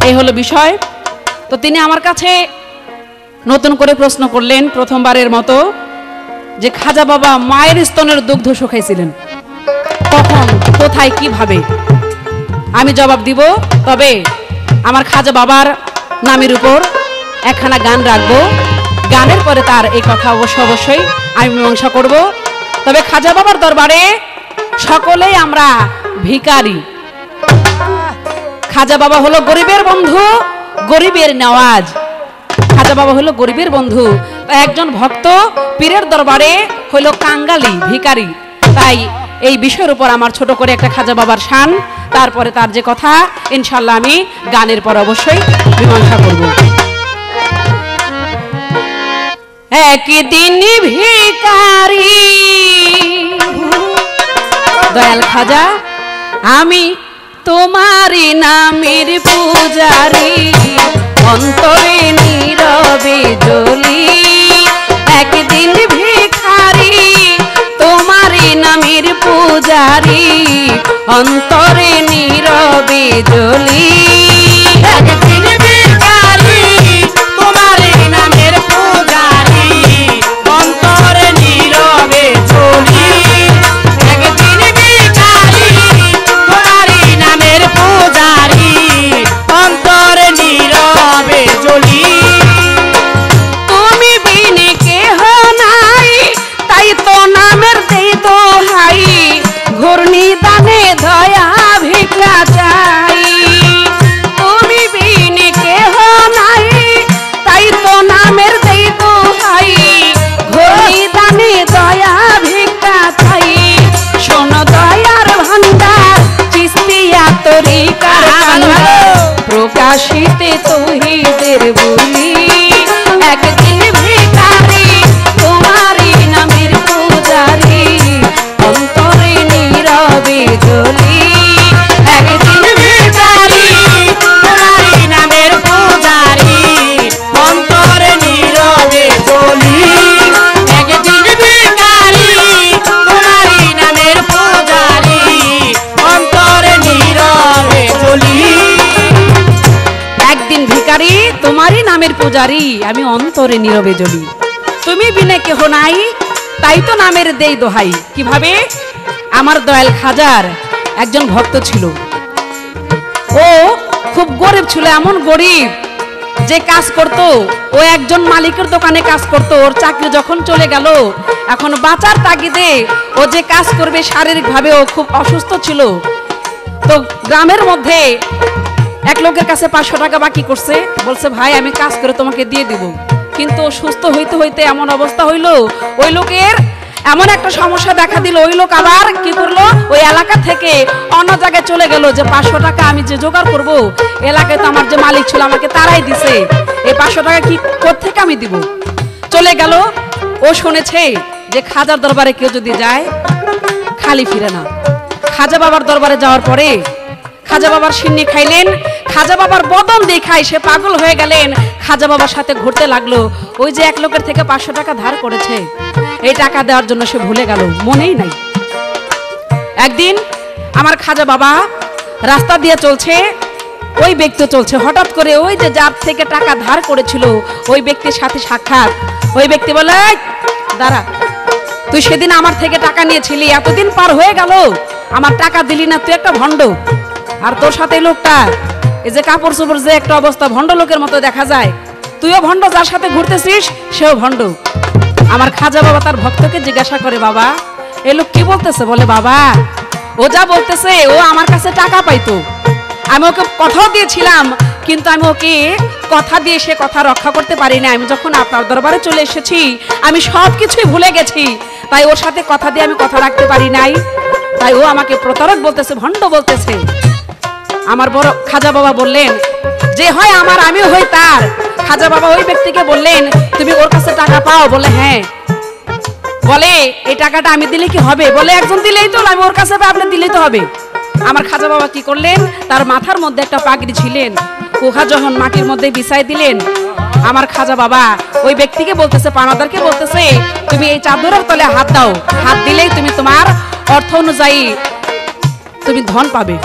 এই হলো বিষয়। তো তিনি আমার কাছে নতুন করে প্রশ্ন করলেন প্রথমবারের মতো যে খাজা বাবা মায়ের স্তনের দুগ্ধ শুকাইছিলেন কখন, কোথায়, কিভাবে? আমি জবাব দিব, তবে আমার খাজা বাবার নামের উপর একখানা গান রাখবো, গানের পরে তার এই কথা অবশ্যই আমি মীমাংসা করব। তবে খাজা বাবার দরবারে সকলেই আমরা ভিখারি, খাজা বাবা হলো গরিবের বন্ধু গরিবের নওয়াজ, খাজা বাবা হলো গরিবের বন্ধু, তাই একজন ভক্ত পীরের দরবারে হইল কাঙ্গালি ভিখারি। তাই এই বিষয়ের উপর আমার ছোট করে একটা খাজা বাবার শান, তারপরে তার যে কথা ইনশাল্লাহ আমি গানের পর অবশ্যই মীমাংসা করব। একদিন ভিখারি দয়াল খাজা আমি তোমারি নামের পূজারি, অন্তরে নীরবে জ্বলি, একদিন ভিখারি তোমারি নামের পূজারি, অন্তরে নীরবে জ্বলি, একদিন ভিখারি তোমারি নামের পূজারি, অন্তরে নীরবে জ্বলি, তুমি বিনে কেহ নাই তাই তো নামের দেই দোহাই, ঘূর্ণি দানে দয়া ভিক্ষা চাই, तौहीदेर बोली एक दिन भिखारी तुम्हारी नामेर पुजारी अंतरे नीरवे जली एक दिन भिखारी तुम्हारी नामेर पुजारी अंतरे नीरवे जली एक दिन भिखारी तुम्हारी नामेर पुजारी अंतरे नीरवे जली भिखारी तुम्हारी नामेर पुजारी आमी अंतरे नीरवे जली तुमी बिना केह नाई ताई तो नामेर देई दोहाई किभाबे आमार दयाल खाजार एकजन भक्त छिलो ओ खूब गरीब छिलो एमन गरीब जे काज करतो ओ एकजन मालिकेर दोकाने काज करतो ओर चाकरी जखन चले गेलो एखन बाचार तागिदे ओ जे काज करबे शारीरिक भावे ओ खूब असुस्थ छिलो तो ग्रामेर मध्ये एक लोकेर काछे 500 टाका बाकी करछे बोलछे भाई आमी काज करे तोमाके दिए देब किन्तु सुस्थ हईते हईते एमन अवस्था हइलो ओई लोकेर एमन एकटा समस्या देखा दिल ओई लोक आबार कि करलो ओई एलाका थेके अन्य जायगाय चले गेलो जे 500 टाका आमी जे जोगाड़ करब एलाकाय तो आमार जे मालिक छिलो आमाके ताराई दिछे ए 500 टाका कि कोथा थेके आमी देब चले गेलो ओ शुनेछे जे खाजार दरबारे केउ जोदि जाय खाली फिरे ना खाजा बाবার दरबारे जाओयार परे खाजा बाबार सिन्नी खाइलेन खाजा बाबार बदन देखाय से पागल हो गेलेन खाजा बाबार साथे घुरते लागलो ओई जे एक लोकेर थेके 500 टाका धार करेछे ए टाका देवार जोन्नो से भुले गेलो मनेई नाई एकदिन आमार खाजा बाबा रास्ता दिये चलछे ओई व्यक्ति चलछे हठात् करे ओई जे जार थेके टाका धार करेछिलो ओई व्यक्तिर साथे साक्षात् ओई व्यक्ति बोले दाड़ा तुई सेदिन आमार थेके टाका नियेछिली एतदिन पार हये गेल आमार टाका दिली ना तुई एकटा भण्डो और तोर साथे लोकटा कपड़ चोपड़ जे एक अवस्था भंड लोकर मतो देखा जाए तुईओ भंड जार साथे घुरतेछिस सेओ भंड आमार खाजा बाबा तार भक्तके जिज्ञासा करे बाबा ए लोक कि बोलतेछे बोले बाबा ओ जा बोलतेछे ओ आमार काछे टाका पाइतो आमी ओके कथाओ दिएछिलाम किन्तु आमी ओके कथा दिए से कथा रक्षा करते पारि ना आमी जखन आपनार दरबारे चले एसेछि आमी सबकिछुई भुले गेछि ताई ओर साथे कथा दिए आमी कथा राखते पारि नाई ताई ओ आमाके प्रतारक बोलतेछे भंड बोलतेछे आमार बड़ खाजा बाबा बोलें जे हय आमार आमी हय तार खाजा बाबा ओई व्यक्तिके बोलें तुमी ओर काछे टाका पाओ बोले हाँ बोले ए टाकाटा आमी दिले कि हबे बोले एकजन दिलेई तो आमी ओर काछे आपनि दिलेई तो हबे आमार खाजा बाबा कि करलें तार माथार मध्ये एकटा पागड़ी छिलेन ओखा जखन माटिर मध्ये बिछाय दिलेन आमार खाजा बाबा ओई व्यक्तिके बोलतेछे पानादारके बोलतेछे तुमी ए चादरेर तले हात दाओ हात दिलेई तुमी तोमार अर्थ अनुयायी तुमी धन पाबे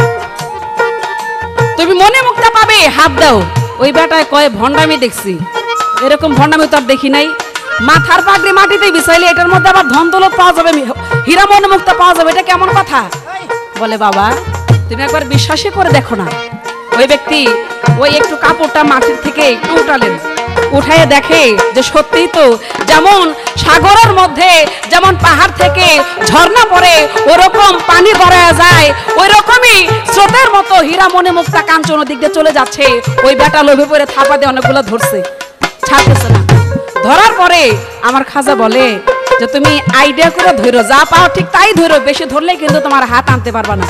तुम मने मुक्ता पाबे हाथ दाओ ओई बेटा कय भंडामी देखी ए रकम भंडामी तो देखी नाई माथार पागड़ी माटिते बिछाइले एटार मध्ये आबार धन दौलत पावा जाबे हीरा मने मुक्ता पावा जाबे एटा केमन कथा बोले बाबा तुम एक बार विश्वासई करे देखो ना ओई व्यक्ति ओई एकटू कपड़ा माटिर थेके एकटू उठालेन उठाये देखे जे सत्यिई तो जेमन सागरेर मध्ये जेमन पहाड़ थेके झरना पड़े ओरकम पानी भराया जाए ओई रकमई स्रोतेर मतो हीरा मने मुक्ता कांचन दिके चले जाच्छे ओई बेटा लोभे पड़े थापा दिये अनेकगुलो धरछे छाड़छे ना धरार परे आमार खाजा बोले जे तुमी आइडिया करे धरो जा पाओ ठीक ताई धरो बेशी धरले किन्तु तोमार हाथ आनते पारबा ना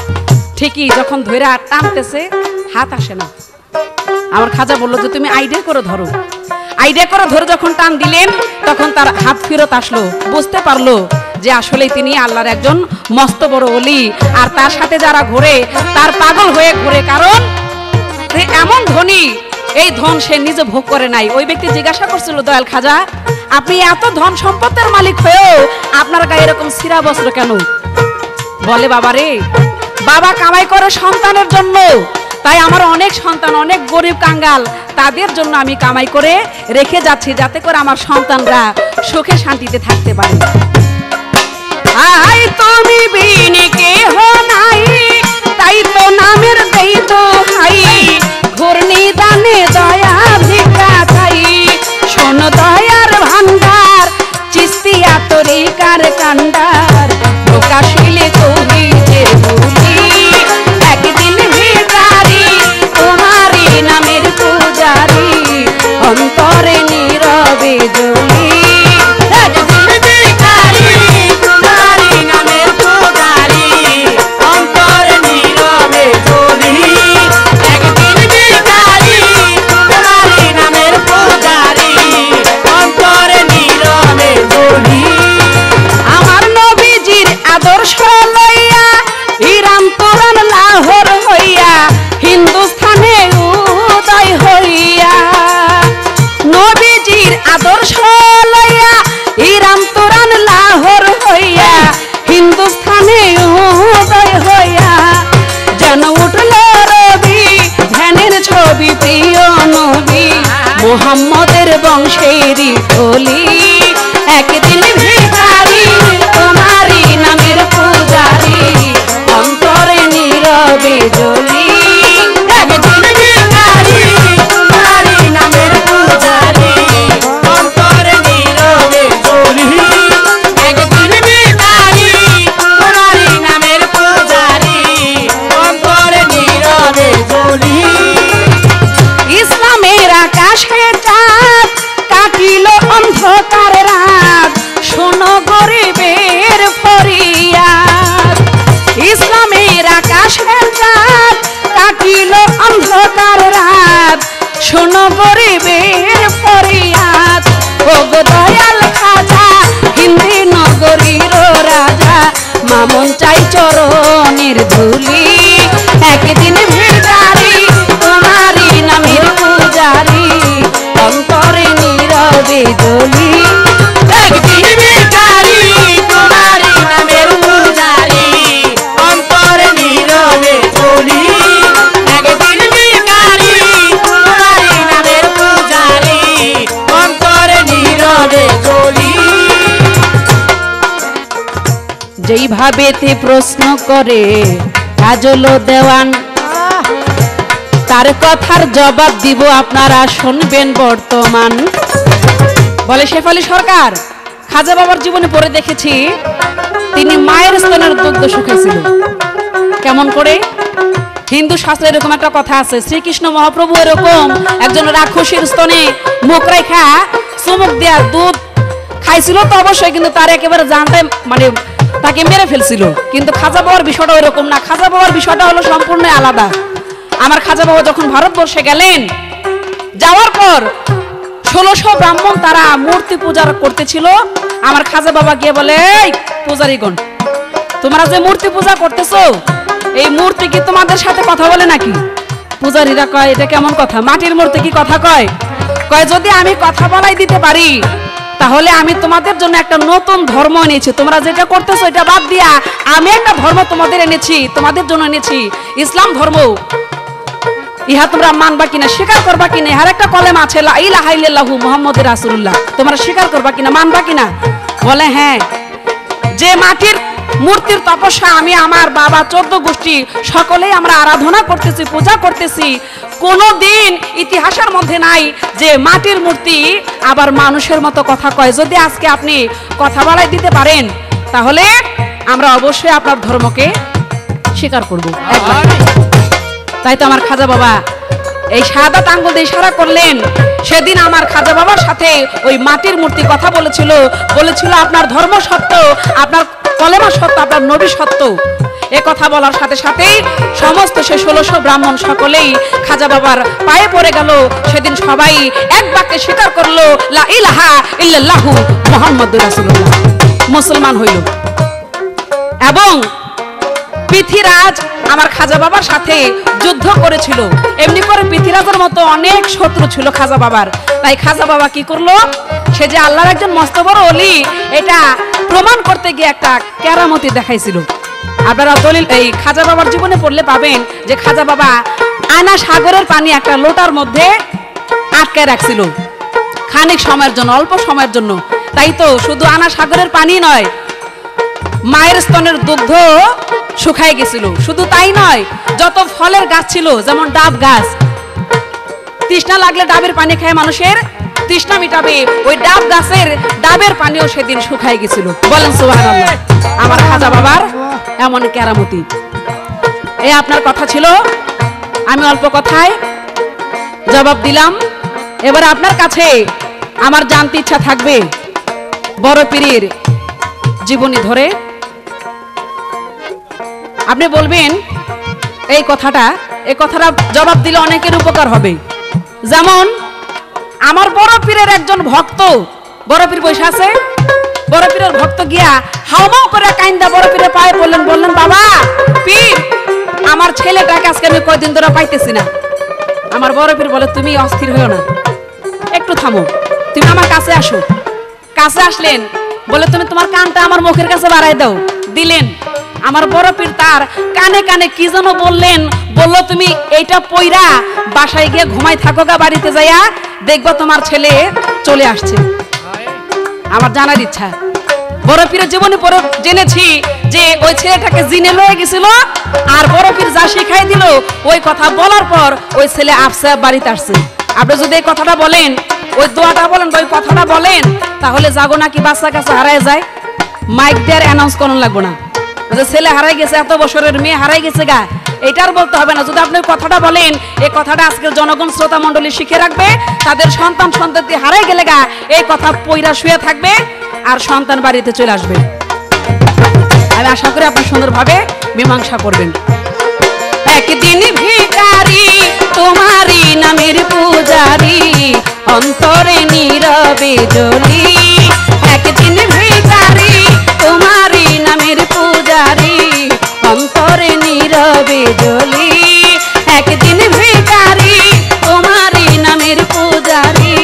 ठीकई जखन धइरा टानतेछे हाथ आसे ना आमार खाजा बोललो जे तुमी आइडिया करे धरो आइडिया करे धरे जखन टान दिलेन तखन तार हाथ फिरत आसलो बुझते पारलो जे आसलेई तिनि आल्लाहर एकजन मस्त बड़ ओली आर तार साथे जारा घोरे तार पागल हये घोरे कारण से एमन धनी एई धन से निजे भोग करे नाई ओई व्यक्ति जिज्ञासा करछिलो दयाल खाजा आपनि एत धन सम्पत्तिर मालिक हयेओ आपनार गाये एरकम सिरा बस्त्र केन बोले बाबा रे बाबा कामाई करे सन्तानेर जन्नो ताई आमार अनेक सन्तान अनेक गरीब कांगाल तादेर जन्य आमी कामाई करे रेखे जाच्छी जाते करे आमार सन्तानरा सुखे शांतिते थाकते पारे आई तुमी बिने केह नाई ताई तो नामेर देई दोहाई घुरनी दाने दया भिक्षा चाई शोन दयार भाण्डार चिस्तिया तरिकार कांडार प्रकाशिले तुमी जे बोली अंतरे नीरवे जली अंतरे नीरवे जली মোহাম্মদের বংশেরই কলি একদিন ভিখারি তোমারই নামের পূজারি অন্তরে নীরবে জ্বলি একদিন ভিখারি তোমারই নামের পূজারি অন্তরে নীরবে জ্বলি একদিন ভিখারি তোমারই নামের পূজারি অন্তরে নীরবে জ্বলি শোনো গরিবের ফরিয়াদ ওগো দয়াল খাজা হিন্দি নগরীর রাজা মামন চাই চরণের ধুলি একদিন ভিখারি তোমারই নামের পূজারি অন্তরে নীরবে জ্বলি একদিন ভিখারি তোমারই নামের পূজারি অন্তরে নীরবে জ্বলি जई भावे ते प्रश्न करे काजलो देवान तार कथार जवाब दिब आपनारा शुनबेन बर्तमान बोले शेफाली सरकार खाजा बाबार जीवने पढ़े देखेछि तिनि मायेर स्तनेर दुग्ध शुकाइछिलेन केमन करे हिंदू शास्त्रे एरकम एकटा कथा आछे श्रीकृष्ण महाप्रभु एरकम एकजन राक्षसीर स्तने मुख रेखा चुमुक देया दूध खाइछिल तो अवश्यई किन्तु तार एकेबारे जानते माने ताके मेरे फेलसिल किन्तु खाजा बाबार विषयटा एरकम ना खाजा बाबार विषयटा हलो सम्पूर्ण आलादा आमार खाजा बाबा जखन भारतवर्षे गेलेन जावार पर 1600 ब्राह्मण तारा मूर्ति पूजा करतेछिलो आमार खाजा बाबा गिये बोले पूजारीगण तोमरा जे मूर्ति पूजा करतेछो एई मूर्ति कि तोमादेर साथे कथा बोले नाकि पूजारीरा कय एटा केमन कथा माटिर मूर्ति कि कथा कय कय जदि आमि कथा बोलाई दिते पारि তাহলে আমি তোমাদের জন্য একটা নতুন ধর্ম এনেছি তোমরা যেটা করতেছো এটা বাদ দিয়া আমি একটা ধর্ম তোমাদের এনেছি তোমাদের জন্য এনেছি ইসলাম ধর্ম ইহা তোমরা মানবা কিনা স্বীকার করবা কিনা আর একটা কলেমা আছে লা ইলাহা ইল্লাল্লাহু মুহাম্মাদুর রাসূলুল্লাহ তোমরা স্বীকার করবা কিনা মানবা কিনা বলে হ্যাঁ যে মাটির মূর্তির তপস্যা আমি আমার বাবা 14 গোষ্ঠী সকলেই আমরা আরাধনা করতেছি পূজা করতেছি কোনদিন ইতিহাসের মধ্যে নাই যে মাটির মূর্তি আবার মানুষের মতো কথা কয় যদি আজকে আপনি কথা বলাই দিতে পারেন তাহলে আমরা অবশ্যই আপনার ধর্মকে স্বীকার করব তাই তো আমার খাজা বাবা এই সাদা আঙ্গুল দিয়ে ইশারা করলেন সেদিন আমার খাজা বাবার সাথে ওই মাটির মূর্তি কথা বলেছিল বলেছিল আপনার ধর্ম সত্য আপনার কলেমা সত্য আপনার নবী সত্য এই কথা বলার সাথে সাথেই সমস্ত সে 1600 ব্রাহ্মণ সকলেই খাজা বাবার পায়ে পড়ে গেল সেদিন সবাই এক বাক্যে স্বীকার করলো লা ইলাহা ইল্লাল্লাহু মুহাম্মাদুর রাসূলুল্লাহ মুসলমান হইল এবং পৃথিরাজ আমার খাজা বাবার সাথে যুদ্ধ করেছিল এমনি করে পৃথিরাজের মতো অনেক শত্রু ছিল খাজা বাবার তাই খাজা বাবা কি করলো সে যে আল্লাহর একজন মস্ত বড় ওলি এটা প্রমাণ করতে গিয়ে একটা কেরামতি দেখাইছিল আপনারা দলিল এই খাজা বাবার জীবনে পড়লে পাবেন যে খাজা বাবা আনা সাগরের পানি একটা লোটার মধ্যে আটকে রাখছিল খানিক সময়ের জন্য অল্প সময়ের জন্য তাই তো শুধু আনা সাগরের পানি নয় মায়ের স্তনের দুগ্ধ শুকায় গিয়েছিল শুধু তাই নয় যত ফলের গাছ ছিল যেমন ডাব গাছ তৃষ্ণা লাগলে ডাবের পানি খায় মানুষের তৃষ্ণা মিটাবে ওই ডাব গাছের ডাবের পানিও সেদিন শুকায় গিয়েছিল বলেন সুবহানাল্লাহ আমার খাজা বাবার এমন কেরামতি এই আপনার কথা ছিল আমি অল্প কথায় জবাব দিলাম এবার আপনার কাছে আমার জানতে ইচ্ছা থাকবে বড় পীরের জীবনী ধরে আপনি বলবেন এই কথাটা জবাব দিলে অনেকের উপকার হবে যেমন আমার বড় পীরের একজন ভক্ত বড় পীর বসে আছে বড় পীরের ভক্ত গিয়া হাওমাও করে কাইন্দা বড় পীরের পায়ে পড়লেন বললেন বাবা পীর আমার ছেলেটাকে আজকে আমি কয়দিন ধরে পাইতেছি না আমার বড় পীর বলে তুমি অস্থির হইও না একটু থামো তুমি আমার কাছে আসো কাছে আসলেন বলে তুমি তোমার কানটা আমার মুখের কাছে বাড়াই দাও দিলেন आमार बड़ पीर तार काने काने कि जानो बोललेन, बोलो तुमी एटा पइरा बासाय गिये घुमाय थाको गा, बाड़ीते जाइया देखबो तोमार छेले चले आसछे। आमार जानार इच्छा बड़ पीरेर जीवने परे जेनेछि जे ओई छेलेटाके जिने लये गेछिलो आर बड़ पीर जा शिखाय दिलो ओई कथा बोलार पर ओई छेले आपसे बाड़ीते आसছে। आपनि जोदि এই কথাটা বলেন ওই দোয়াটা বলেন ওই কথাটা বলেন তাহলে জাগো নাকি বাচ্চা কাছে হারায় যায়। মাইক দেয়ার অ্যানাউন্স করুন লাগবো না। ছেলে হারাই গেছে, এত বছরের মেয়ে হারাই গেছে গা, এটার বলতে হবে না। যদি আপনি কথাটা বলেন, এই কথাটা আজকের জনগণ শ্রোতা মণ্ডলী শিখে রাখবে, তাদের সন্তান সন্ততি হারাই গেলে গা এই কথা পয়রা শুয়ে থাকবে আর সন্তান বাড়িতে চলে আসবে। আমি আশা করি আপনি সুন্দরভাবে মীমাংসা করবেন। একদিন ভিখারি তোমারই নামের পূজারি অন্তরে নীরবে জ্বলি, একদিন ভিখারি তোমারই নামের পূজারি অন্তরে নীরবে জ্বলি, একদিন ভিখারি তোমারই নামের পূজারি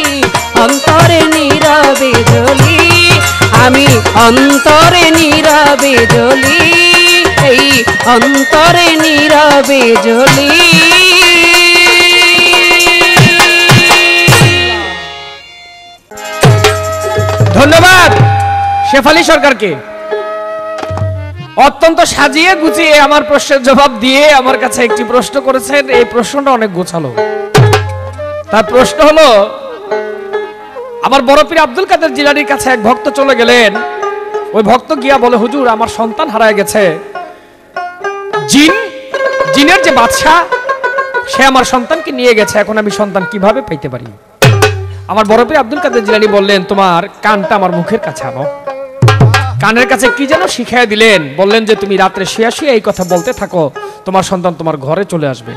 অন্তরে নীরবে জ্বলি, আমি অন্তরে নীরবে জ্বলি, এই অন্তরে নীরবে জ্বলি। ধন্যবাদ শেফালি সরকারকে, অত্যন্ত সাজিয়ে গুছিয়ে আমার প্রশ্নের জবাব দিয়ে আমার কাছে একটি প্রশ্ন করেছেন। এই প্রশ্নটা অনেক গোছালো। তার প্রশ্ন হলো, আমার বড় পীর আব্দুল কাদের জিলানির কাছে এক ভক্ত চলে গেলেন। ওই ভক্ত গিয়া বলে, হুজুর আমার সন্তান হারায় গেছে, জিনের যে বাদশা সে আমার সন্তানকে নিয়ে গেছে, এখন আমি সন্তান কিভাবে পেতে পারি? আমার বড় পীর আব্দুল কাদের জিলানী বললেন, তোমার কানটা আমার মুখের কাছে আনো। কানের কাছে কি যেন শিখিয়ে দিলেন, বললেন যে তুমি রাতে শুয়ে শুয়ে এই কথা বলতে থাকো, তোমার সন্তান তোমার ঘরে চলে আসবে।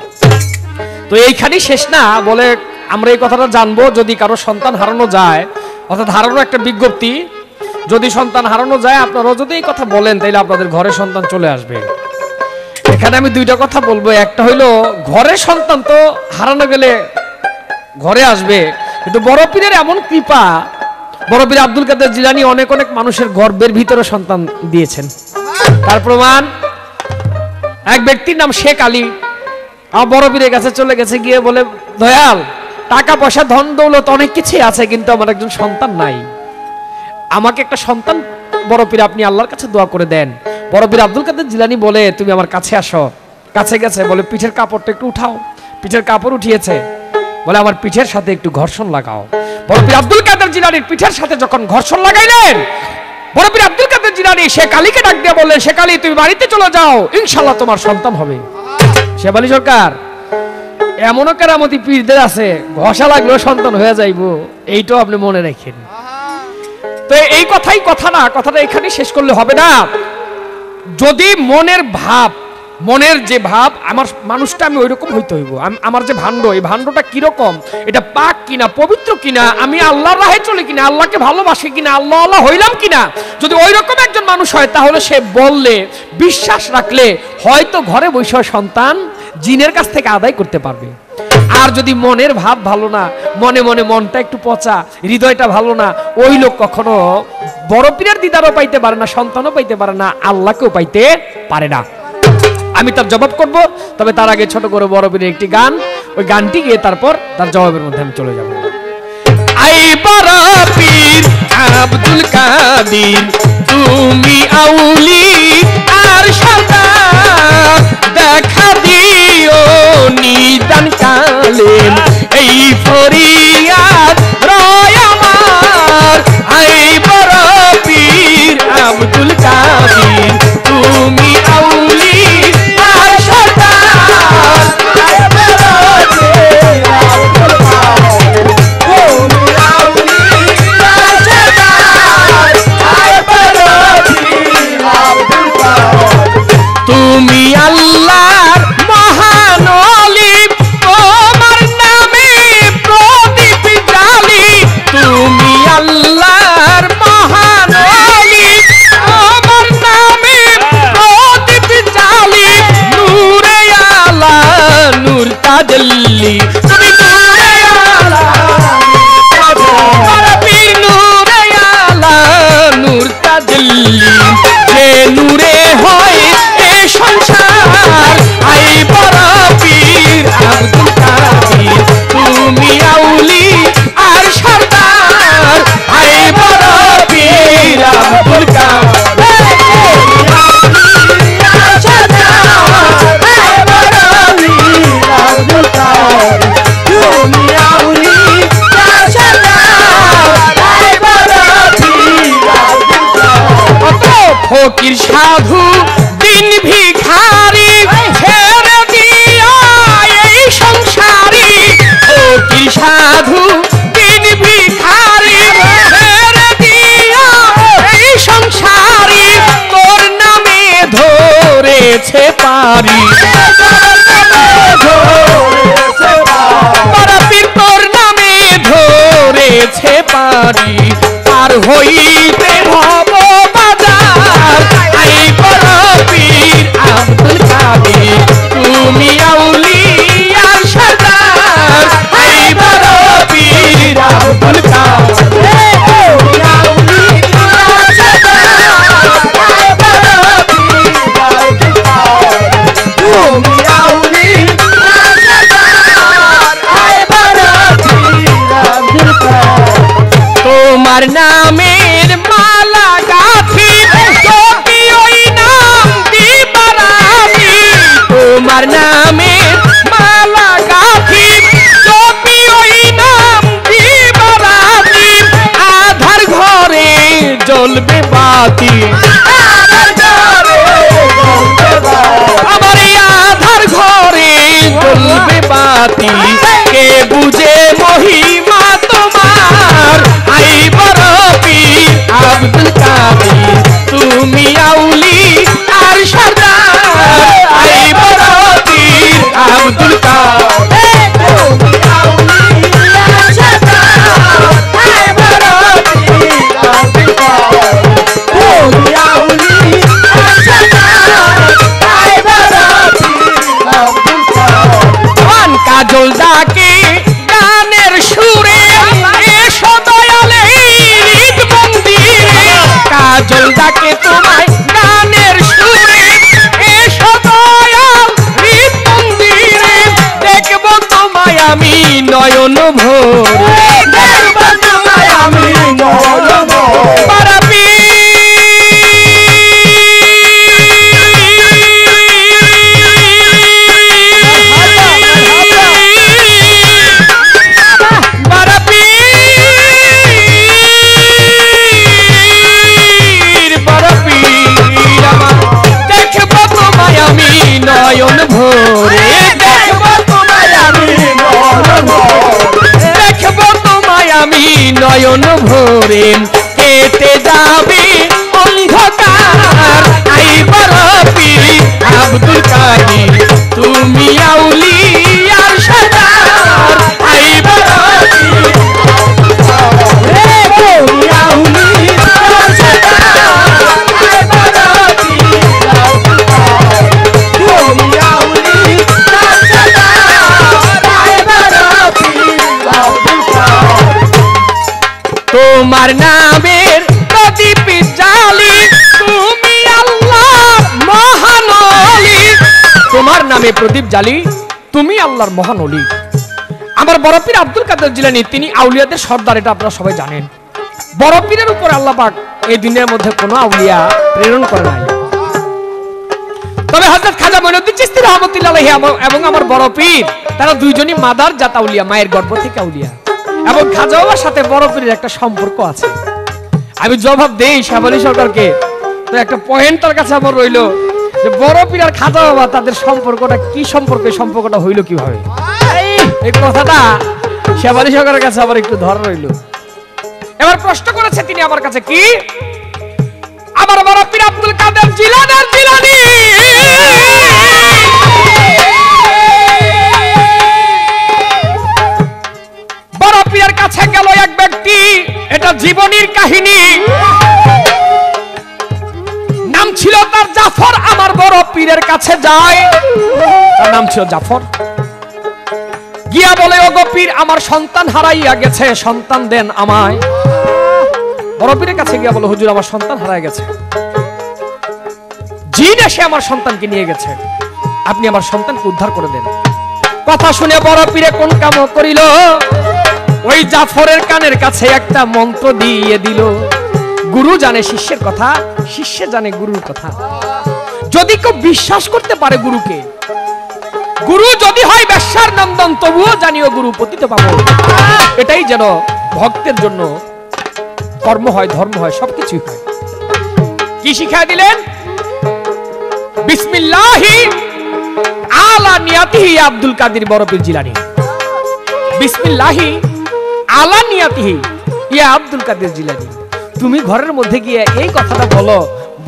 তো এইখানেই শেষ না, বলে আমরা এই কথাটা জানবো যদি কারো সন্তান হারানো যায়, অর্থাৎ হারানোর একটা বিজ্ঞপ্তি, যদি সন্তান হারানো যায় আপনারাও যদি এই কথা বলেন তাহলে আপনাদের ঘরে সন্তান চলে আসবে। এখানে আমি দুইটা কথা বলবো। একটা হইলো, ঘরে সন্তান তো হারানো গেলে ঘরে আসবে, কিন্তু বড় পীরের এমন কৃপা, বড় পীর আব্দুল কাদের জিলানী অনেক অনেক মানুষের গর্ভের ভিতরে সন্তান দিয়েছেন। তার প্রমাণ, এক ব্যক্তির নাম শেখ আলী, আমার বড় পীরের কাছে চলে গেছে, গিয়ে বলে, দয়াল টাকা পয়সা ধন দৌলত অনেক কিছুই আছে, কিন্তু আমার একজন সন্তান নাই, আমাকে একটা সন্তান বড় পীর আপনি আল্লাহর কাছে দোয়া করে দেন। বড় পীর আব্দুল কাদের জিলানী বলে, তুমি আমার কাছে আসো। কাছে গেছে, বলে পিঠের কাপড়টা একটু উঠাও। পিঠের কাপড় উঠিয়েছে, বলে আমার পিঠের সাথে একটু ঘর্ষণ লাগাও। বড় পীর আব্দুল কাদের জিলানীর পিঠের সাথে যখন ঘর্ষণ লাগাইলেন, বড় পীর আব্দুল কাদের জিলানী শেখ আলীকে ডাক দিয়ে বললেন, শেখ আলী তুমি বাড়িতে চলে যাও, ইনশাআল্লাহ তোমার সন্তান হবে। শেফালি সরকার, এমনও কেরামতি পীরদের আছে ঘষা লাগলেও সন্তান হয়ে যাইবো, এইটাও আপনি মনে রাখেন। তো এই কথাই কথা না, কথাটা এখানে শেষ করলে হবে না। যদি মনের ভাব, মনের যে ভাব, আমার মানুষটা আমি ওইরকম হইতে হইব, আমার যে ভাণ্ড, এই ভাণ্ডটা কিরকম, এটা পাক কিনা, পবিত্র কিনা, আমি আল্লাহর রাহে চলি কিনা, আল্লাহকে ভালোবাসি কিনা, আল্লাহ আল্লাহ হইলাম কিনা, যদি ওইরকম একজন মানুষ হয় তাহলে সে বললে, বিশ্বাস রাখলে হয়তো ঘরে বসে সন্তান জিনের কাছ থেকে আদায় করতে পারবে। আর যদি মনের ভাব ভালো না, মনে মনে মনটা একটু পচা, হৃদয়টা ভালো না, ওই লোক কখনো বড় পীরের দিদারও পাইতে পারে না, সন্তানও পাইতে পারে না, আল্লাহকেও পাইতে পারে না। আমি তার জবাব করব, তবে তার আগে ছোট করে বড় পীরের একটি গান, ওই গানটি গিয়ে তারপর তার জবাবের মধ্যে আমি চলে যাব। আই বড় পীর আব্দুল কাদের তুমি আউলি আর সদা দেখা দিও নিদান কালে এই ফরিয়াদ রয় আমার। আই বড় পীর আব্দুল কাদের তুমি আউলি আর সদা তুমি আল্লাহর মহান ওলি, তোমার নামে প্রদীপ फकीर साधु दिन भिखारी ছেড়ে দিয়া এই সংসারী ফকির সাধু दिन भिखारी ছেড়ে দিয়া এই সংসারী তোর নামে ধরেছে পারি পারি আর হইতে ভব বাজার আই বড় পীর আব্দুল কাদের তুমি আউলিয়া সরদার আই বড় পীর আব্দুল কাদের नामेर माला गाथी जोपी ओई नाम दी बराती तोमार नामेर माला गाथी जोपी ओई नाम दी बराती आधार घरे जलबे बाती आधार घरे जलबे बाती हमारे आधार घरे जलबे बाती के बुझे महिमा আব্দুল কাদের তুমি আউলি আর সরদার আই বড় পীর আব্দুল কাদের তুমি আউলি আর সরদার আই বড় পীর আব্দুল কাদের তুমি আউলি আর সরদার আই বড় পীর আব্দুল কাদের কোন কাজল ডাকে গানের সুরে কাজল ডাকে তোমায় গানের সুরে এসো দয়াল হৃদ মন্দিরে দেখবো তোমায় আমি নয়ন ভরে দেখবো তোমায় আমি নয়ন ভরে বড় নয়ন ভরে দেখবো তোমায় আমি নয়ন ভরে দেখবো তোমায় আমি নয়ন ভরে কেটে যাবে অন্ধকার আই বড় পীর আব্দুল কাদের তুমি আউলি আর সরদার আই বড় পীর তোমার নামের প্রদীপ জ্বালি তুমি আল্লাহর মহান ওলি তোমার নামে প্রদীপ জ্বালি তুমি আল্লাহর মহান ওলি আমার বড় পীর আব্দুল কাদের জিলানী তিনি আউলিয়াদের সর্দার এটা আপনারা সবাই জানেন বড় পীরের উপর আল্লাহ পাক এই দুনিয়ার মধ্যে কোনো আউলিয়া প্রেরণ করেন নাই তবে হযরত খাজা মঈনুদ্দিন চিশতি রাহমাতুল্লাহ আলাইহি এবং আমার বড় পীর তারা দুইজনই মাদার জাত আউলিয়া মায়ের গর্ভ থেকে আউলিয়া এবং খাজা বাবার সাথে বড় পীরের একটা সম্পর্ক আছে আমি জবাব দেই শেফালি সরকারকে তো একটা পয়েন্ট তার কাছে আমার রইল যে বড় পীর আর খাজা বাবা তাদের সম্পর্কটা কি সম্পর্কে সম্পর্কটা হইল কিভাবে এই কথাটা শেফালি সরকারের কাছে আবার একটু ধর রইল এবার প্রশ্ন করেছে তিনি আমার কাছে কি আমার বড় পীর আব্দুল কাদের জিলানী জীবনের কাহিনী নাম ছিল তার জাফর আমার বড় পীরের কাছে যায় তার নাম ছিল জাফর গিয়া বলে ওগো পীর আমার সন্তান হারাইয়া গেছে সন্তান দেন আমায় বড় পীরের কাছে গিয়া বলে হুজুর আমার সন্তান হারাইয়া গেছে জিন এসে আমার সন্তানকে নিয়ে গেছে আপনি আমার সন্তানকে উদ্ধার করে দেন কথা শুনে বড় পীরে কোন কাম করিল ওই জাফরের কানের কাছে একটা মন্ত্র দিয়ে দিল গুরু জানে শিষ্যের কথা শিষ্য জানে গুরুর কথা যদি কেউ বিশ্বাস করতে পারে গুরুকে গুরু যদি হয় বেশ্যার নন্দন তবুও জানিও গুরু পতিত পাবো এটাই যেন ভক্তের জন্য কর্ম হয় ধর্ম হয় সবকিছুই হয় की शिक्षा दिलेन बिस्मिल्लाहि आला नियतिहि আব্দুল কাদের বড় পীর জিলানী बिस्मिल्लाहि आला नियतिहि ইয়া আব্দুল কাদের জিলানী তুমি ঘরের মধ্যে গিয়ে এই কথাটা বলো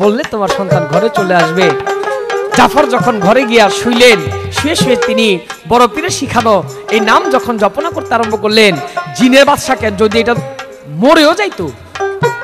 বললে তোমার সন্তান ঘরে চলে আসবে জাফর যখন ঘরে গিয়া শুইলেন শুয়ে শুয়ে তিনি বড় পীরের শিখানো এই নাম যখন জপনা করতে আরম্ভ করলেন জিনের বাদশাকে যদি এটা মরেও যাইতো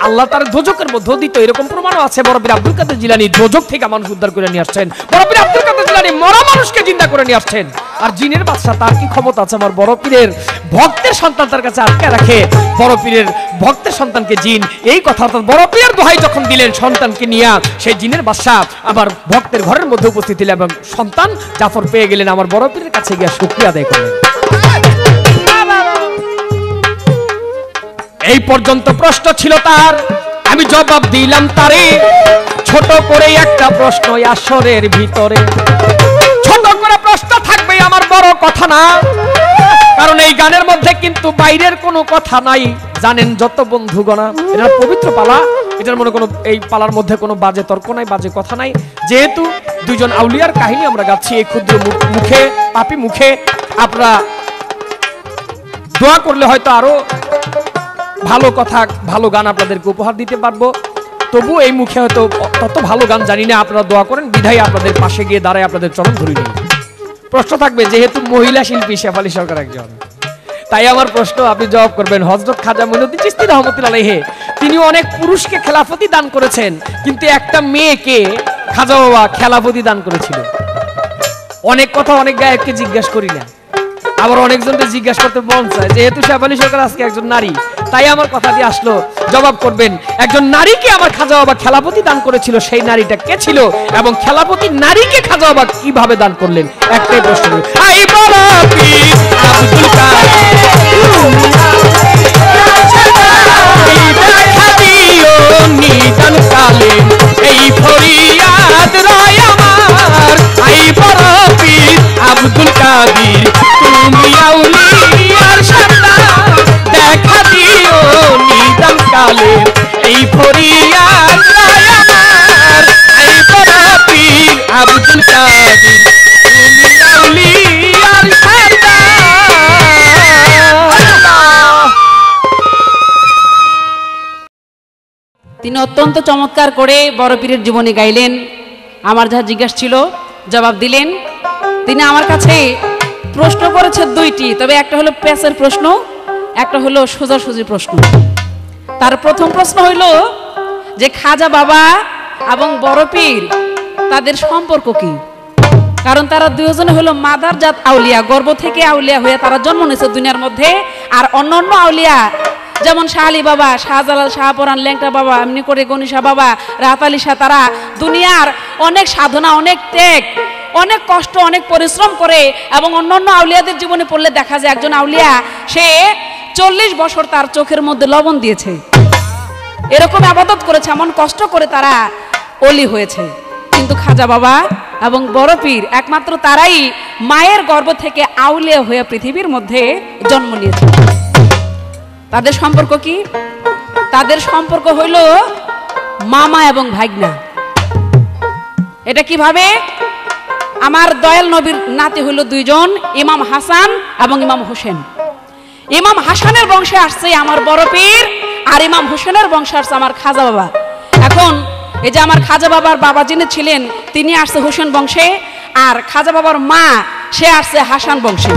আল্লাহ তার দোজকের মধ্যে দিত এরকম প্রমাণও আছে বড় পীর আব্দুল কাদের জিলানী দোজক থেকে মানুষ উদ্ধার করে নিয়ে আসছেন বড় পীর আব্দুল কাদের জিলানী মরা মানুষকে জিন্দা করে নিয়ে আসছেন আর জিনের বাদশা তার কি ক্ষমতা আছে আমার বড় পীরের ভক্তের সন্তান তার কাছে আটকে রাখে বড় পীরের ভক্তের সন্তানকে জিন এই কথা তো বড় পীরের দোহাই যখন দিলেন সন্তানকে নিয়ে সেই জিনের বাদশা আবার ভক্তের ঘরের মধ্যে উপস্থিত হলেন এবং সন্তান জাফর পেয়ে গেলেন আমার বড় পীরের কাছে গিয়ে শুকরিয়া আদায় করলেন এই পর্যন্ত প্রশ্ন ছিল তার আমি জবাব দিলাম তারে ছোট করে একটা প্রশ্ন আসরের ভিতরে ছোট করে প্রশ্ন থাকবে আমার বড় কথা না কারণ এই গানের মধ্যে কিন্তু বাইরের কোনো কথা নাই জানেন যত বন্ধুগণা এটা পবিত্র পালা এটার মনে কোনো এই পালার মধ্যে কোনো বাজে তর্ক নাই বাজে কথা নাই যেহেতু দুইজন আউলিয়ার কাহিনী আমরা গাচ্ছি এই ক্ষুদ্র মুখে পাপী মুখে আপনারা দোয়া করলে হয়তো আরো ভালো কথা ভালো গান আপনাদেরকে উপহার দিতে পারবো তবু এই মুখে হয়তো তত ভালো গান জানি না আপনারা দোয়া করেন বিধায় আপনাদের পাশে গিয়ে দাঁড়ায় আপনাদের চরণ ধরে নিই প্রশ্ন থাকবে যেহেতু মহিলা শিল্পী শেফালি সরকার একজন তাই আমার প্রশ্ন আপনি জবাব করবেন হযরত খাজা মঈনুদ্দিন চিশতি রহমাতুল্লাহ আলাইহি তিনি অনেক পুরুষকে খেলাফতি দান করেছেন কিন্তু একটা মেয়েকে খাজা বাবা খেলাফতি দান করেছিল অনেক কথা অনেক গায়ককে জিজ্ঞাসা করি না আবার অনেকজনকে জিজ্ঞাসা করতে মন চায় যেহেতু শেফালি সরকার আজকে একজন নারী তাই আমার কথা দিয়ে আসলো জবাব করবেন একজন নারীকে আমার খাজা বাবা খেলাপতি দান করেছিল সেই নারীটা কে ছিল এবং খেলাপতি নারীকে খাজা বাবা কিভাবে দান করলেন একটাই প্রশ্ন আই বড় পীর আব্দুল কাদের এই ফরিয়াদ রয় আমার আই বড় পীর আব্দুল কাদের তুমি আউলিয়ার আব্দুল কাদের তিনি অত্যন্ত চমৎকার করে বড় পীরের জীবনে গাইলেন আমার যা জিজ্ঞাসা ছিল জবাব দিলেন তিনি আমার কাছে প্রশ্ন করেছে দুইটি তবে একটা হলো পেসের প্রশ্ন একটা হলো সোজাসুজি প্রশ্ন তার প্রথম প্রশ্ন হইল যে খাজা বাবা এবং বড় পীর তাদের সম্পর্ক কি কারণ তারা দুইজনে হলো মাদারজাত আউলিয়া গর্ভ থেকে আউলিয়া হয়ে তারা জন্ম নিয়েছে দুনিয়ার মধ্যে আর অন্যান্য আউলিয়া যেমন শাহ আলী বাবা শাহজালাল শাহপরান ল্যাংটা বাবা এমনি করে গণিশা বাবা রাহাত আলী শাহ তারা দুনিয়ার অনেক সাধনা অনেক ত্যাগ অনেক কষ্ট অনেক পরিশ্রম করে এবং অন্যান্য আউলিয়াদের জীবনে পড়লে দেখা যায় একজন আউলিয়া সে 40 বছর তার চোখের মধ্যে লবণ দিয়েছে এরকম আবাদত করেছে এমন কষ্ট করে তারা ওলি হয়েছে কিন্তু খাজা বাবা এবং বড় পীর একমাত্র তারাই মায়ের গর্ভ থেকে আউলিয়া হয়ে পৃথিবীর মধ্যে জন্ম নিয়েছে তাদের সম্পর্ক কি তাদের সম্পর্ক হইল মামা এবং ভাগনা এটা কিভাবে আমার দয়াল নবীর নাতি হইল দুইজন ইমাম হাসান এবং ইমাম হোসেন ইমাম হাসানের বংশে আসছে আমার বড় পীর আর ইমাম হোসেনের বংশে আসছে আমার খাজা বাবা এখন এই যে আমার খাজা বাবার বাবা যিনি ছিলেন তিনি আসছে হোসেন বংশে আর খাজা বাবার মা সে আসছে হাসান বংশে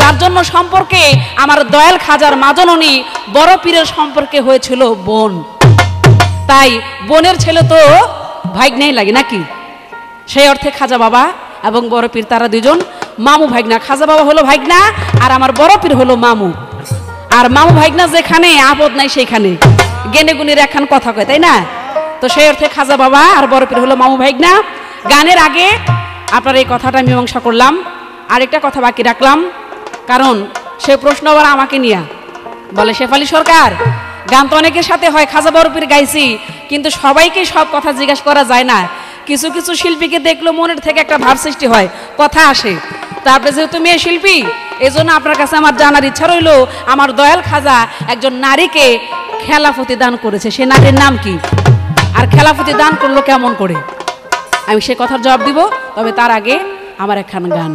যার জন্য সম্পর্কে আমার দয়াল খাজার মাজননী বড় পীরের সম্পর্কে হয়েছিল বোন তাই বোনের ছেলে তো ভাগ্নেই লাগে নাকি সেই অর্থে খাজা বাবা এবং বড় পীর তারা দুজন মামু ভাগনা খাজা বাবা হলো ভাগনা আর আমার বড় পীর হলো মামু আর মামু ভাগনা যেখানে আপদ নাই সেখানে গেনে গুণের এখন কথা কয় তাই না তো সেই অর্থে খাজা বাবা আর বড় পীর হলো মামু ভাগনা গানের আগে আপনার এই কথাটা মীমাংসা করলাম আরেকটা কথা বাকি রাখলাম কারণ সে প্রশ্ন আবার আমাকে নিয়ে বলে শেফালি সরকার গান তো অনেকের সাথে হয় খাজা বড় পীর গাইছি কিন্তু সবাইকে সব কথা জিজ্ঞাসা করা যায় না কিছু কিছু শিল্পীকে দেখলো মনের থেকে একটা ভাব সৃষ্টি হয় কথা আসে তারপরে যেহেতু মেয়ে শিল্পী এই জন্য আপনার কাছে আমার জানার ইচ্ছা রইল আমার দয়াল খাজা একজন নারীকে খেলাফতি দান করেছে সে নারীর নাম কি আর খেলাফতি দান করলো কেমন করে আমি সেই কথার জবাব দিব। তবে তার আগে আমার একখান গান।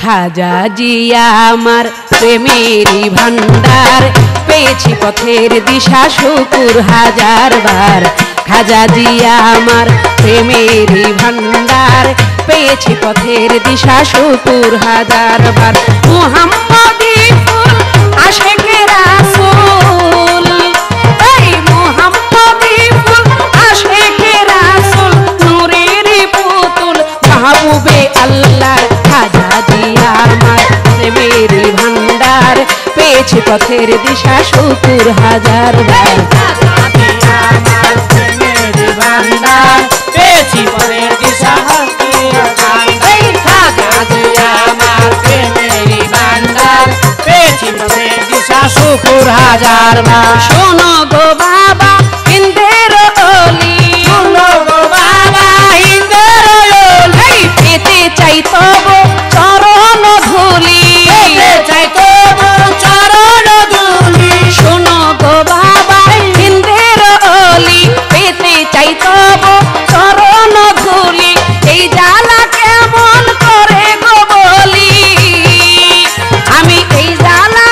খাজা জিয়া আমার প্রেমেরই ভান্ডার, পেয়েছি পথের দিশা শুকুর হাজারবার। খাজা জিয়া আমার প্রেমেরই ভান্ডার, পেয়েছি পথের দিশা শুকুর হাজারবার। মুহাম্মদি ফুল আশিকে রাসূল, এই মুহাম্মদি ফুল আশিকে রাসূল, নূরের পুতুল মাহবুবে আল্লাহ। খাজা জিয়া আমার প্রেমেরই ভান্ডার, পেয়েছি পথের দিশা শুকুর হাজারবার। শুকুর হাজার মা। শোনো গো বাবা হিন্দের ওলি, শোনো গো বাবা হিন্দের ওলি, পেতে চাই তব চরণ ধুলি, পেতে চাই তব চরণ ধুলি। শোনো গো বাবা হিন্দের ওলি, পেতে চাই তব চরণ ধুলি। এই জ্বালা কেমন করে গো বলি, আমি এই জ্বালা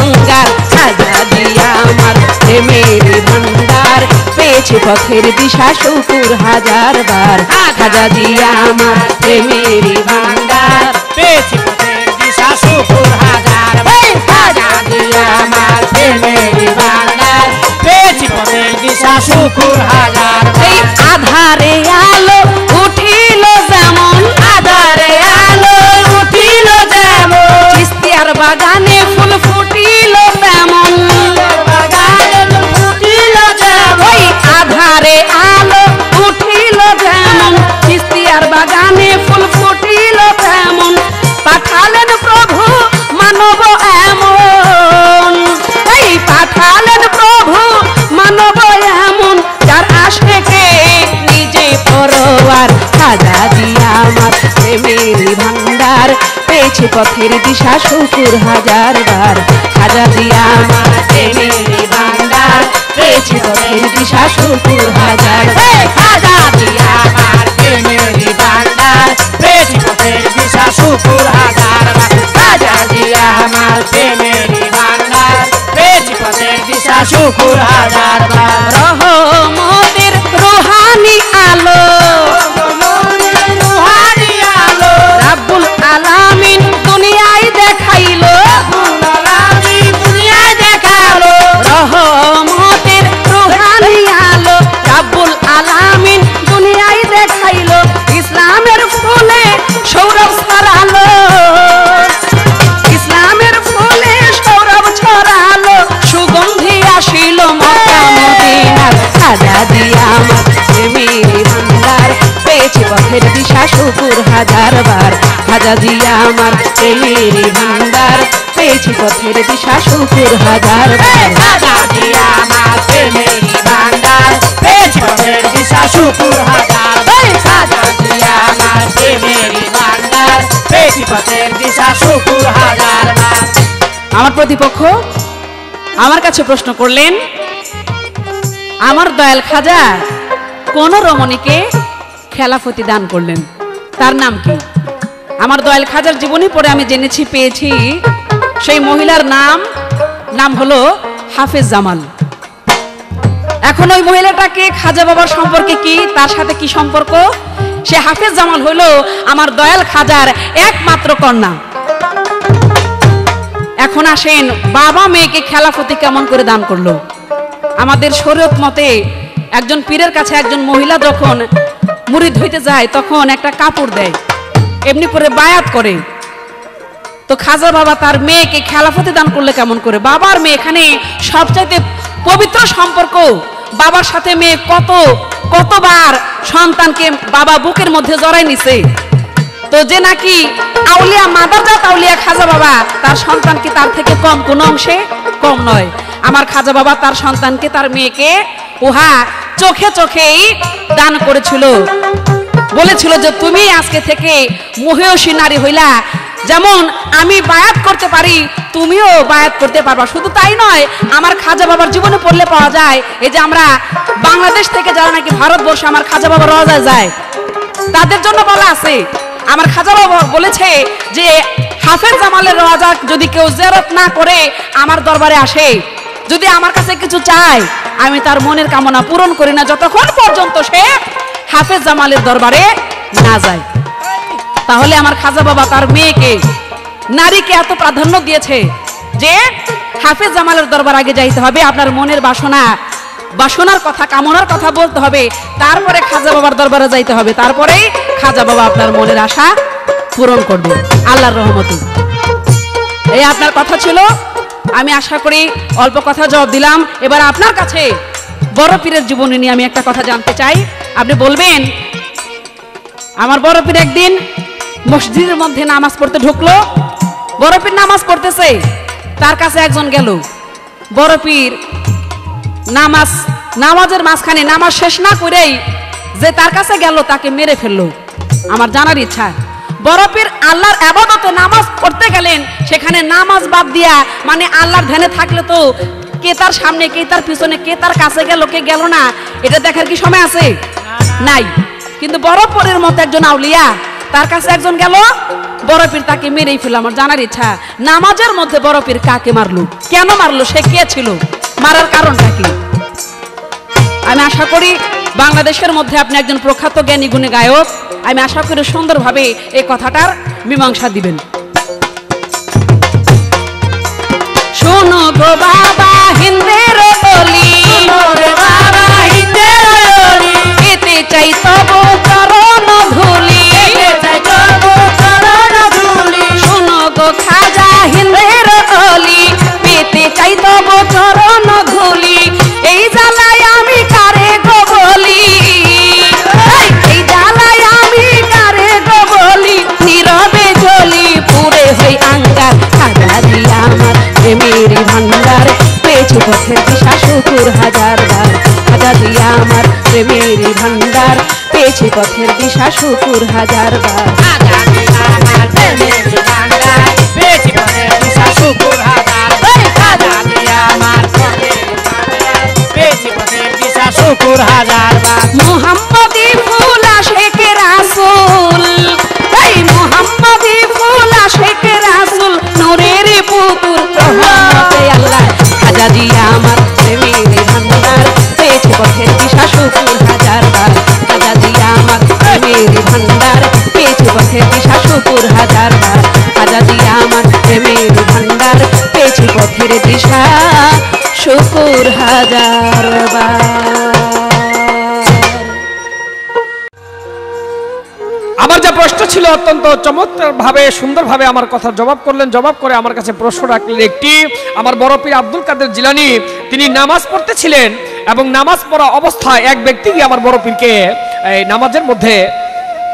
अंगार। खाजा जिया आमार प्रेमेर भांडार, पेयेछि पथेर दिशा शुकुर हजार बार। खाजा जिया आमार प्रेमेर भांडार, पेयेछि पथेर दिशा शुकुर हजार बार। खाजा जिया आमार प्रेमेर भांडार, पेयेछि पथेर दिशा शुकुर हजार बार। এই আধারে আলো উঠিল যেমন, আধারে আলো উঠিল যেমন, চিস্তিয়ার বাগানে ফুল ফুটিল তেমন, ওই আধারে আলো উঠিল যেমন, চিস্তিয়ার বাগানে ফুল ফুটিল তেমন। পাঠালেন প্রভু মানব এমন, এই পাঠালেন প্রভু মানব এমন, যার আশিকে নিজে পরোয়ার। খাজা জিয়া আমার প্রেমের ভান্ডার, পেয়েছি পথের দিশা শুকুর হাজার বার। খাজা জিয়া আমার প্রেমেরই ভান্ডার, পেয়েছি পথের দিশা শুকুর হাজার বার। খাজা জিয়া আমার প্রেমেরই ভান্ডার, পেয়েছি পথের দিশা শুকুর হাজার বার। খাজা জিয়া আমার প্রেমেরই ভান্ডার, পেয়েছি পথের দিশা শুকুর হাজার বার। রহমতের রুহানি আলো, আলামিন দুনিয়ায় দেখাইলো, আলামিন দুনিয়ায় দেখালো, রহমতের রুহানি আলো, রাব্বুল আলামিন দুনিয়ায় দেখাইলো, ইসলামের ফুলে সৌরভ ছড়ালো, ইসলামের ফুলে সৌরভ ছড়ালো, সুগন্ধি আসিল মক্কা মদিনার। খাজা জিয়া আমার প্রেমের ভান্ডার, পেয়েছি পথের দিশা শুকুর হাজার বার। খাজা জিয়া আমার প্রেমের ভান্ডার, পেয়েছি পথের দিশা শুকুর হাজার বার। খাজা জিয়া আমার প্রেমের ভান্ডার, পেয়েছি পথের দিশা শুকুর হাজার বার। খাজা জিয়া আমার প্রেমের ভান্ডার, পেয়েছি পথের দিশা শুকুর হাজার বার। আমার প্রতিপক্ষ আমার কাছে প্রশ্ন করলেন, আমার দয়াল খাজা কোন রমণীকে খেলাফতি দান করলেন, তার নাম কি? আমার দয়াল খাজার জীবনী পড়ে আমি জেনেছি পেয়েছি সেই মহিলার নাম হলো হাফেজ জামাল। এখন ওই মহিলাটাকে খাজা বাবার সম্পর্কে কি, তার সাথে কি সম্পর্ক? সে হাফেজ জামাল হলো আমার দয়াল খাজার একমাত্র কন্যা। এখন আসেন বাবা মেয়েকে খেলাফতি কেমন করে দান করলো। আমাদের শরীয়ত মতে একজন পীরের কাছে একজন মহিলা যখন মুরিদ হইতে যায় তখন একটা কাপড় দেয়, এমনি করে বায়াত করে। তো খাজা বাবা তার মেয়েকে খেলাফতি দান করলে কেমন করে? বাবার মেয়ে, এখানে সবচাইতে পবিত্র সম্পর্ক। বাবার সাথে মেয়ে কতবার সন্তানকে বাবা বুকের মধ্যে জড়াই নিছে। তো যে নাকি আউলিয়া মাদারজাত আউলিয়া খাজা বাবা, তার সন্তান কি তার থেকে কম? কোনো অংশে কম নয়। আমার খাজা বাবা তার সন্তানকে, তার মেয়েকে উহা চোখে চোখেই দান করেছিল। বলেছিল যে তুমি আজকে থেকে মহিয়সী নারী হইলা, যেমন আমি বায়াত করতে পারি তুমিও বায়াত করতে পারবা। শুধু তাই নয়, আমার খাজা বাবার জীবনে পড়লে পাওয়া যায়, এই যে আমরা বাংলাদেশ থেকে যারা নাকি ভারতবর্ষে আমার খাজা বাবার রওজায় যায় তাদের জন্য বলা আছে। আমার খাজা বাবা বলেছে যে হাফেজ জামালের রওজা যদি কেউ জিয়ারত না করে আমার দরবারে আসে, যদি আমার কাছে কিছু চায় আমি তার মনের কামনা পূরণ করি না যতক্ষণ পর্যন্ত সে হাফেজ জামালের দরবারে না যায়। তাহলে আমার খাজা বাবা তার মেয়েকে, নারীকে এত প্রাধান্য দিয়েছে যে হাফেজ জামালের দরবার আগে যাইতে হবে, আপনার মনের বাসনার কথা, কামনার কথা বলতে হবে, তারপরে খাজা বাবার দরবারে যাইতে হবে, তারপরেই খাজা বাবা আপনার মনের আশা পূরণ করবে আল্লাহর রহমতে। এই আপনার কথা ছিল, আমি আশা করি অল্প কথা জবাব দিলাম। এবার আপনার কাছে বড় পীরের জীবনী নিয়ে আমি একটা কথা জানতে চাই, আপনি বলবেন। আমার বড় পীর একদিন মসজিদের মধ্যে নামাজ পড়তে ঢুকলো, বড় পীর নামাজ পড়তেছে, তার কাছে একজন গেল। বড় পীর নামাজের মাঝখানে নামাজ শেষ না করেই যে তার কাছে গেল তাকে মেরে ফেললো। আমার জানার ইচ্ছা, বড় পীর আল্লাহর ইবাদতে নামাজ পড়তে গেলেন, সেখানে নামাজ বাদ দিয়া মানে আল্লাহর ধ্যানে থাকলে তো কে তার সামনে, কে তার পিছনে, কে তার কাছে গেল, কে গেল না, এটা দেখার কি সময় আছে? নাই। কিন্তু বড় পীরের মতো একজন আউলিয়া, তার কাছে একজন গেল, বড় পীর তাকে মেরেই ফেলল। আমার জানার ইচ্ছা, নামাজের মধ্যে বড় পীর কাকে মারলো, কেন মারলো, সে কে ছিল, মারার কারণটা কি? আমি আশা করি বাংলাদেশের মধ্যে আপনি একজন প্রখ্যাত জ্ঞানী গুণী গায়ক, আমি আশা করি সুন্দরভাবে এই কথাটার মীমাংসা দিবেন। শোনো গো বাবা হিন্দের বলি, এতে চাই তব চরণ ধুলি, শোনো গো খাজা হিন্দের বলি, পেতে চাই তব চরণ ধুলি, এই জ্বালায় আমি কারে গো বলি, এই জ্বালায় আমি কারে গো বলি, নীরবে জ্বলি পুড়ে হই আঙ্গার, খাজা দি আমার প্রেমের ভান্ডার, পেয়েছি পথের দিশা শুকুর হাজার বার, খাজা দি আমার প্রেমের ভান্ডার, পেয়েছি পথের দিশা শুকুর হাজার বার, খাজা দি আমার প্রেমের ভান্ডার, পেয়েছি পথের দিশা শুকুর হাজার বার, খাজা দি আমার শুকুর হাজার বার। মুহাম্মদি ফুল আশেক রাসূল, এই মুহাম্মদি ফুল আশেক রাসূল, নূরের পুতুল রহমতে আল্লাহ, খাজা জি আমার প্রেমের ভান্ডার, পেয়েছি পথের দিশা শুকুর হাজার বার, খাজা জি আমার প্রেমের ভান্ডার, পেয়েছি পথের দিশা শুকুর হাজার বার, খাজা জি আমার প্রেমের ভান্ডার, পেয়েছি পথের দিশা শুকুর হাজার বার। আমার যা প্রশ্ন ছিল অত্যন্ত চমৎকার ভাবে সুন্দরভাবে আমার কথা জবাব করলেন। জবাব করে আমার কাছে প্রশ্ন রাখলেন একটি, আমার বড় পীর আব্দুল কাদের জিলানী তিনি নামাজ পড়তেছিলেন এবং নামাজ পড়া অবস্থায় এক ব্যক্তি গিয়ে আমার বড় পীরকে এই নামাজের মধ্যে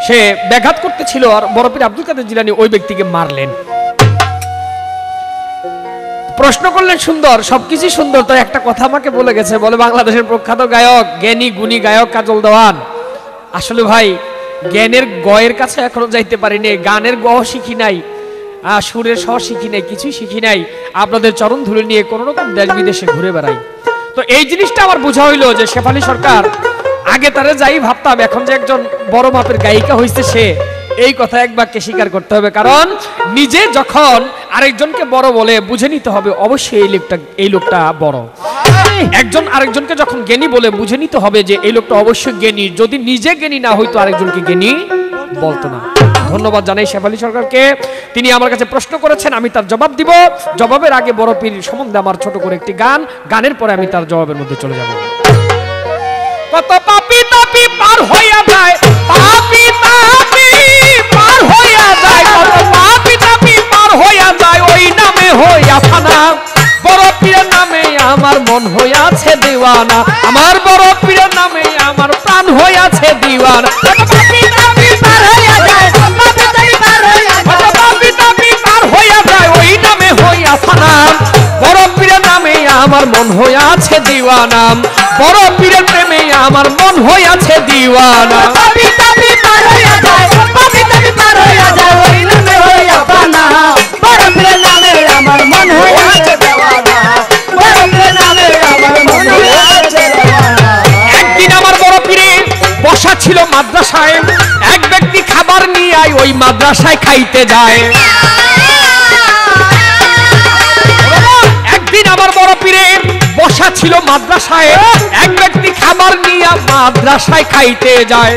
সে ব্যাঘাত করতেছিল, আর বড় পীর আব্দুল কাদের জিলানী ওই ব্যক্তিকে মারলেন। প্রশ্ন করলেন, সুন্দর, সবকিছু সুন্দর, তো একটা কথা আমাকে বলে গেছে, বলে বাংলাদেশের প্রখ্যাত গায়ক, জ্ঞানী গুণী গায়ক কাজল দেওয়ান। আসলে ভাই, জ্ঞানের গয়ের কাছে এখনো যাইতে পারিনি, গানের গ শিখি নাই, সুরের স শিখি নাই, কিছুই শিখি নাই, আপনাদের চরণ ধুলে নিয়ে কোনো রকম দেশ বিদেশে ঘুরে বেড়াই। তো এই জিনিসটা আমার বোঝা হইলো যে শেফালি সরকার, আগে তারে যাই ভাবতাম, এখন যে একজন বড় মাপের গায়িকা হয়েছে সে, এই কথা এক বাক্যে স্বীকার করতে হবে। কারণ নিজে যখন আরেকজনকে বড় বলে বুঝে নিতে হবে অবশ্যই এই লোকটা বড়। একজন আরেকজনকে যখন জ্ঞানী বলে বুঝে নিতে হবে যে এই লোকটা অবশ্যই জ্ঞানী, যদি নিজে জ্ঞানী না হইতো আরেকজনকে জ্ঞানী বলতো না। ধন্যবাদ জানাই শেফালি সরকারকে, তিনি আমার কাছে প্রশ্ন করেছেন, আমি তার জবাব দিব। জবাবের আগে বড় পীর সম্বন্ধে আমার ছোট করে একটি গান, গানের পরে আমি তার জবাবের মধ্যে চলে যাব। কত পাপী তাপী পার হইয়া যায়, পাপী তাপী পার হইয়া যায়, কত পাপী তাপী পার হইয়া যায়, ওই নামে হইয়া ফানা, বড় পীরের নামে আমার মন হইয়াছে দিওয়ানা, আমার বড় পীরের নামে আমার প্রাণ হইয়াছে দিওয়ানা, কত পাপী তাপী পার হইয়া যায়, কত পাপী তাপী পার হইয়া যায়, ওই নামে হইয়া ফানা, বড় পীরের নামে আমার মন হইয়াছে দিওয়ানা, বড় পীরের প্রেমে আমার মন হইয়াছে দিওয়ানা, পাপী তাপী পার হইয়া যায়, পাপী তাপী পার হইয়া যায়, ওই নামে হইয়া ফানা, मद्रासाय खाइते जाए एकदिन आमार बड़ पीरेर बसा छिलो मद्रासाय एक व्यक्ति खाबार निया मद्रासाय खाइते जाए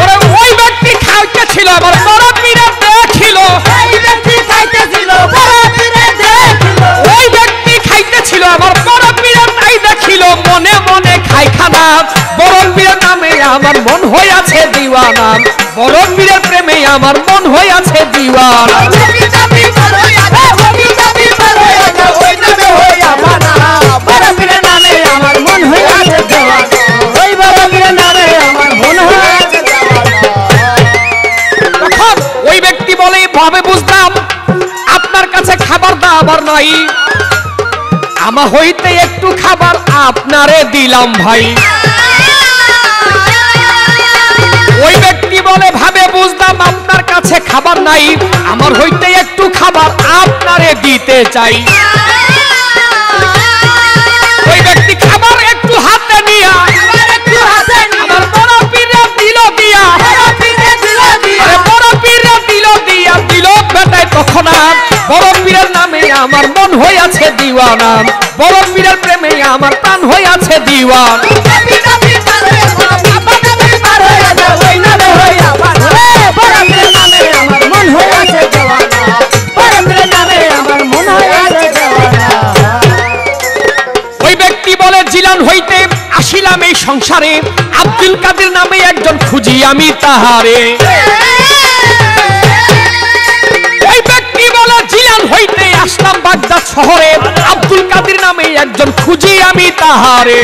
ओरे ओई व्यक्ति खाइते छिलो आमार बड़ पीरे देखिलो ओई व्यक्ति खाइते छिलो बड़ पीरे देखिलो ओई व्यक्ति खाइते छिलो आमार बड़ पीरे ताई देखिलो मने मने खाइ खाना বড় পীরের নামে আমার মন হই আছে দিওয়ানা বড় পীরের প্রেমে আমার মন হই আছে দিওয়ানা তুমি তুমি বড় হই আছে তুমি তুমি বড় হই আছে ওই নামে হই আমানা বড় পীরের নামে আমার মন হই আছে দিওয়ানা ওই বড় পীরের নামে আমার মন হই আছে দিওয়ানা ওই ব্যক্তি বলে ভাবে বুঝতাম আপনার কাছে খাবার দাবার নাই আমা হইতে একটু খাবার আপনারে দিলাম ভাই ওই ব্যক্তি বলে ভাবে বুঝতাম আপনার কাছে খাবার নাই আমার হইতে একটু খাবার আপনারে দিতে চাই ওই ব্যক্তি খাবার একটু হাতে নিয়া আমার বড় পীরে দিলো দিয়া আরে বড় পীরে দিলো দিয়া দিলো বেটায় তখন আর বড় পীরের নামে আমার মন হই আছে দিওয়ানা বড় পীরের প্রেমে আমার প্রাণ হই আছে দিওয়ানা संसारे আব্দুল কাদের नामे একজন খুঁজি আমি তাহারে এই ব্যক্তি বলে জিলান হইতে আসলাম বাগদাদ শহরে আব্দুল কাদের নামে একজন খুঁজি আমি তাহারে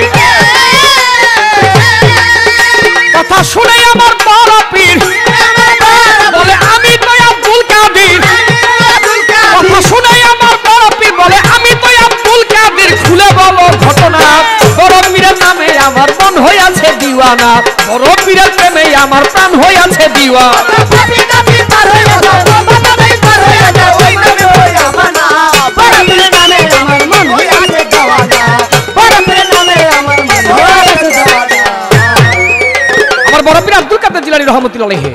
কথা শুনে আমার বড় পীর বলে আমি তো আব্দুল কাদের কথা শুনে আমার বড় পীর বলে আমি তো আব্দুল কাদের খুলে বলো ঘটনা বড় পীরের নামে আমার दीवाना बड़ो पीरेर प्रेमे आमार प्राण होय आछे दीवाना कभी कभी पार होय ना बाबा नहीं पार होय ना ओई नामे होय आमाना बड़ो पीरेर नामे आमार मन होय आछे दीवाना बड़ो पीरेर नामे आमार मन होय आछे दीवाना आमार बड़ो पीर আব্দুল কাদের জিলানী রহমাতুল্লাহি আলাইহি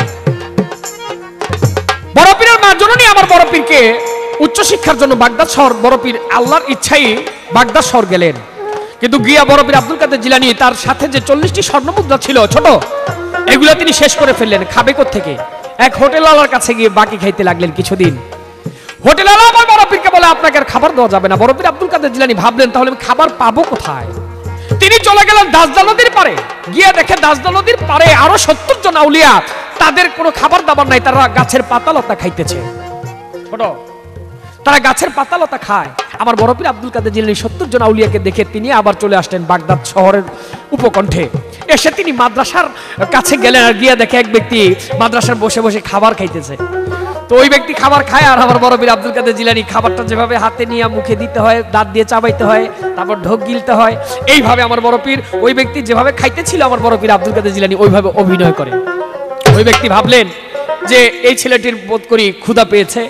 বড় পীরের মা জননী আমার বড় পীরকে উচ্চ শিক্ষার জন্য বাগদাদ শহর বড় পীর আল্লাহর ইচ্ছায় বাগদাদ শহর গেলেন কিন্তু গিয়া বড় পীর আব্দুল কাদের জিলানী তার সাথে যে ৪০টি স্বর্ণমুদ্রা ছিল ছোট এগুলো তিনি শেষ করে ফেললেন খাবে কোত্থেকে এক হোটেলওয়ালার কাছে গিয়ে বাকি খাইতে লাগলেন কিছুদিন হোটেলওয়ালা আবার বড় পীরকে বলে আপনাকে আর খাবার দেওয়া যাবে না বড় পীর আব্দুল কাদের জিলানী ভাবলেন তাহলে আমি খাবার পাবো কোথায় তিনি চলে গেলেন দাসদা নদীর পারে গিয়ে দেখে দাসদা নদীর পারে আরো ৭০ জন আউলিয়া তাদের কোনো খাবার দাবার নাই তারা গাছের পাতালতা খাইতেছে ছোট তারা গাছের পাতালতা খায় আমার বড় পীর আব্দুল কাদের জিলানী ৭০ জন আউলিয়াকে দেখে তিনি আবার চলে আসলেন বাগদাদ শহরের উপকণ্ঠে এসে তিনি মাদ্রাসার কাছে গেলেন আর গিয়া দেখে এক ব্যক্তি মাদ্রাসার বসে বসে খাবার খাইতেছে তো ওই ব্যক্তি খাবার খায় আর আমার বড় পীর আব্দুল কাদের জিলানী খাবারটা যেভাবে হাতে নিয়ে মুখে দিতে হয় দাঁত দিয়ে চাবাইতে হয় তারপর ঢোক গিলতে হয় এইভাবে আমার বড় পীর ওই ব্যক্তি যেভাবে খাইতেছিল আমার বড় পীর আব্দুল কাদের জিলানী ওইভাবে অভিনয় করে ওই ব্যক্তি ভাবলেন যে এই ছেলেটির বোধ করি ক্ষুধা পেয়েছে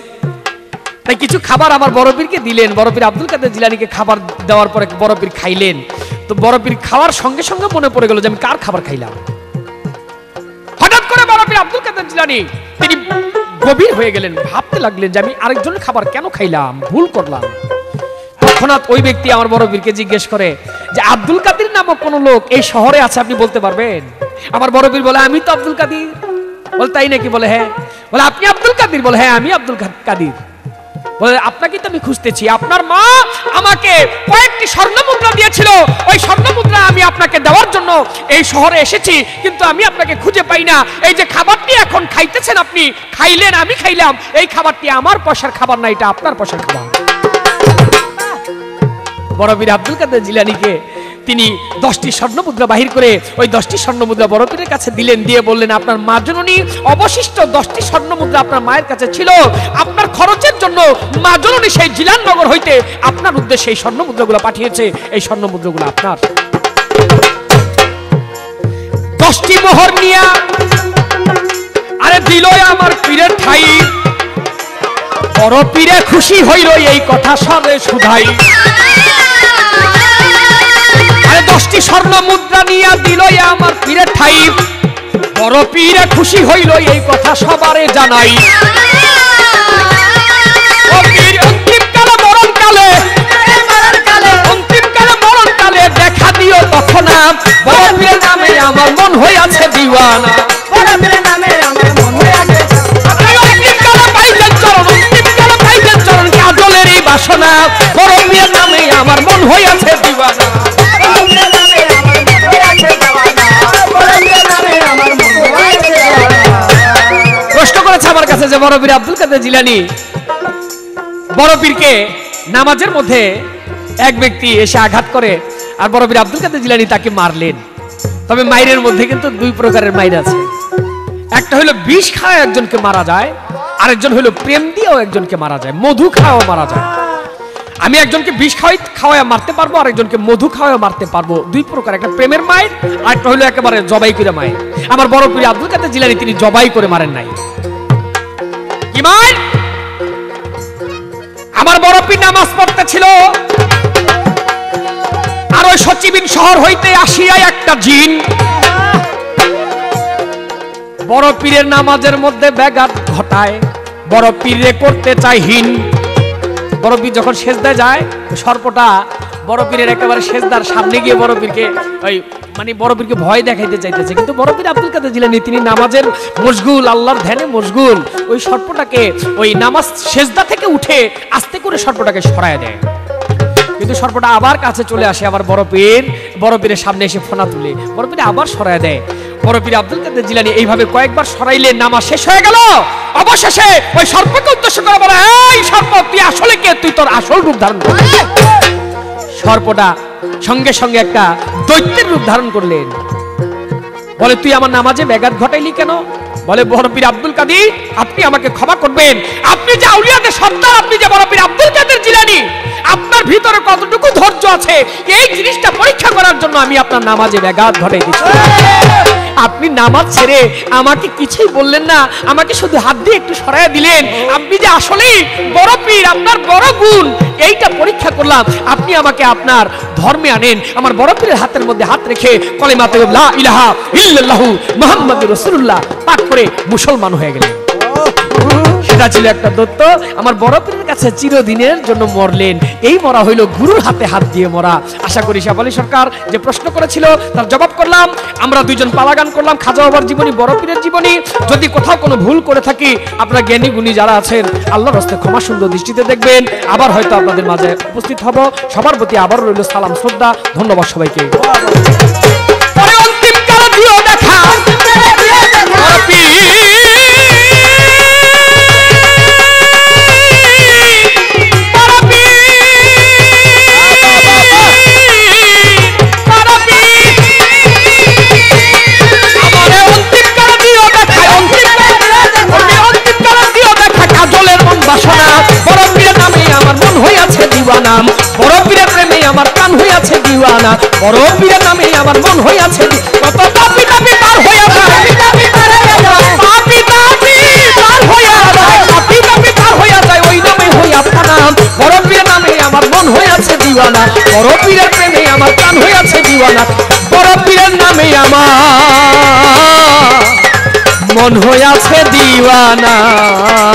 তাই কিছু খাবার আমার বড় পীরকে দিলেন বড় পীর আব্দুল কাদের জিলানীকে খাবার দেওয়ার পরে বড় পীর খাইলেন তো বড় পীর খাওয়ার সঙ্গে সঙ্গে মনে পড়ে গেল যে আমি কার খাবার খাইলাম হঠাৎ করে বড় পীর আব্দুল কাদের জিলানী তিনি গভীর হয়ে গেলেন ভাবতে লাগলেন যে আমি আরেকজনের খাবার কেন খাইলাম ভুল করলাম তখনাত ওই ব্যক্তি আমার বড় পীরকে জিজ্ঞেস করে যে আব্দুল কাদের নামক কোন লোক এই শহরে আছে আপনি বলতে পারবেন আমার বড় পীর বলে আমি তো আব্দুল কাদের বলে তাই নাকি বলে হ্যাঁ বলে আপনি আব্দুল কাদের বলে হ্যাঁ আমি আব্দুল কাদের আপনাকে তো আমি খুঁজতেছি আপনার মা আমাকে কয়েকটি স্বর্ণমুদ্রা দিয়েছিল ওই স্বর্ণমুদ্রা আমি আপনাকে দেওয়ার জন্য এই শহরে এসেছি কিন্তু আমি আপনাকে খুঁজে পাই না এই যে খাবারটি এখন খাইতেছেন আপনি খাইলেন আমি খাইলাম এই খাবারটি আমার পয়সার খাবার না এটা আপনার পয়সার খাবার বড় পীর আব্দুল কাদের জিলানীকে তিনি ১০টি স্বর্ণমুদ্রা বাহির করে ওই ১০টি স্বর্ণমুদ্রা বড় পীরের কাছে দিলেন দিয়ে বললেন আপনার মা জননী অবশিষ্ট ১০টি স্বর্ণমুদ্রা আপনার মায়ের কাছে ছিল আপনার খরচের জন্য মা জননী সেই জিলাননগর হইতে আপনার উদ্দেশ্যে এই স্বর্ণমুদ্রাগুলো পাঠিয়েছে এই স্বর্ণমুদ্রাগুলো আপনার ১০টি মোহর নিয়া আরে দিল আমার পীরের ঠাই বড় পীরে খুশি হইল এই কথা সবে শুধাই স্বর্ণ মুদ্রা নিয়া দিল আমার পীরের ঠাই বড় পীরে খুশি হইল এই কথা সবারে জানাই। অন্তিমকালে দেখা দিও তখন বড় পীরের নামে আমার মন হই আছে দিওয়ানা। বড় পীরের নামে আমার মন হই আছে দিওয়ানা। বড় পীর আব্দুল কাদের জিলানী, বড় পীরকে নামাজের মধ্যে এক ব্যক্তি এসে আঘাত করে আর বড় পীর আব্দুল কাদের জিলানী তাকে মারলেন। তবে মাইরের মধ্যে কিন্তু দুই প্রকারের মাইর আছে, একটা হলো বিষ খাওয়া একজনকে মারা যায়, আরেকজন হলো প্রেম দিয়েও একজনকে মারা যায়, মধু খাওয়া মারা যায়। আমি একজনকে বিষ খাওয়ায় মারতে পারবো, আরেকজনকে মধু খাওয়ায় মারতে পারবো, দুই প্রকার, একটা প্রেমের মাইর আর একটা হলো একেবারে জবাই করে মায়ের। আমার বড় পীর আব্দুল কাদের জিলানী তিনি জবাই করে মারেন নাই। আমার বড় পীর নামাজ পড়তেছিল আর ওই সচিবিন শহর হইতে আসিয়া একটা জিন বড় পীরের নামাজের মধ্যে ব্যাঘাত ঘটায়, বড় পীরে করতে চায় হীন। বড় পীর যখন সেজদায় যায় সর্পটা বড় পীরের একেবারে সেজদার সামনে গিয়ে বড় পীরকে ওই মানে বড় পীরকে ভয় দেখাইতে চাইতেছে, কিন্তু বড় পীর আব্দুল কাদের জিলানী তিনি নামাজের মশগুল, আল্লাহর ধ্যানে মশগুল, ওই সর্পটাকে ওই নামাজ সেজদা থেকে উঠে আস্তে করে সর্পটাকে সরায় দেয়। কিন্তু সর্পটা আবার কাছে চলে আসে, আবার বড় পীরের সামনে এসে ফোনা তুলে বড় পীরে আবার সরায় দেয়। বড় পীর আব্দুল কাদের জিলানী এইভাবে কয়েকবার সরাইলে নামাজ শেষ হয়ে গেল। অবশেষে ওই সর্পকে উদ্দেশ্য করে বলে, এই সর্প তুই আসলে কে, তুই তোর আসল রূপ ধারণ কর। সর্পটা সঙ্গে সঙ্গে একটা দৈত্যের রূপ ধারণ করলেন। বলে, তুই আমার নামাজে ব্যাঘাত ঘটাইলি কেন? বলে, বড় পীর আব্দুল কাদের, আপনি আমাকে ক্ষমা করবেন, আপনি যে আউলিয়াদের সর্দার, আপনি যে বড় পীর আব্দুল কাদের জিলানী, আপনার ভিতরে কতটুকু ধৈর্য আছে এই জিনিসটা পরীক্ষা করার জন্য আমি আপনার নামাজে ব্যাঘাত ঘটাই দিচ্ছি। আপনি নামাজ ছেড়ে আমাকে কিছুই বললেন না, আমাকে শুধু হাত দিয়ে একটু সরাইয়া দিলেন। আপনি যে আসলেই বড় পীর, আপনার বড় গুণ এইটা পরীক্ষা করলাম। আপনি আমাকে আপনার ধর্মে আনেন। আমার বড় পীরের হাতের মধ্যে হাত রেখে কলেমা তাইয়্যিবা লা ইলাহা ইল্লাল্লাহু মুহাম্মাদুর রাসূলুল্লাহ পাঠ করে মুসলমান হয়ে গেলেন। সেটা ছিল একটা দত্ত, আমার বড় পীরের কাছে চিরদিনের জন্য মরলেন। এই মরা হইল গুরুর হাতে হাত দিয়ে মরা। আশা করি শেফালি সরকার যে প্রশ্ন করেছিল তার জবাব করলাম। আমরা দুইজন পালা গান করলাম, খাজা বাবার জীবনী, বড় পীরের জীবনী। যদি কোথাও কোনো ভুল করে থাকি আপনারা জ্ঞানী গুণী যারা আছেন আল্লাহর হস্তে ক্ষমা সুন্দর দৃষ্টিতে দেখবেন। আবার হয়তো আপনাদের মাঝে উপস্থিত হব। সবার প্রতি আবার রইল সালাম শ্রদ্ধা, ধন্যবাদ সবাইকে। বড় পীরের প্রেমে আমার প্রাণ হইয়াছে দিওয়ানা, বড় পীরের নামে আমার মন হইয়াছে। কত পাপী তাপী পার হইয়া যায়, পাপী তাপী পার হইয়া যায়, পাপী তাপী পার হইয়া যায়, ওই নামে হইয়া ফানা। বড় পীরের নামে আমার মন হইয়াছে দিওয়ানা, বড় পীরের প্রেমে আমার প্রাণ হইয়াছে দিওয়ানা, বড় পীরের নামে আমার মন হইয়াছে দিওয়ানা।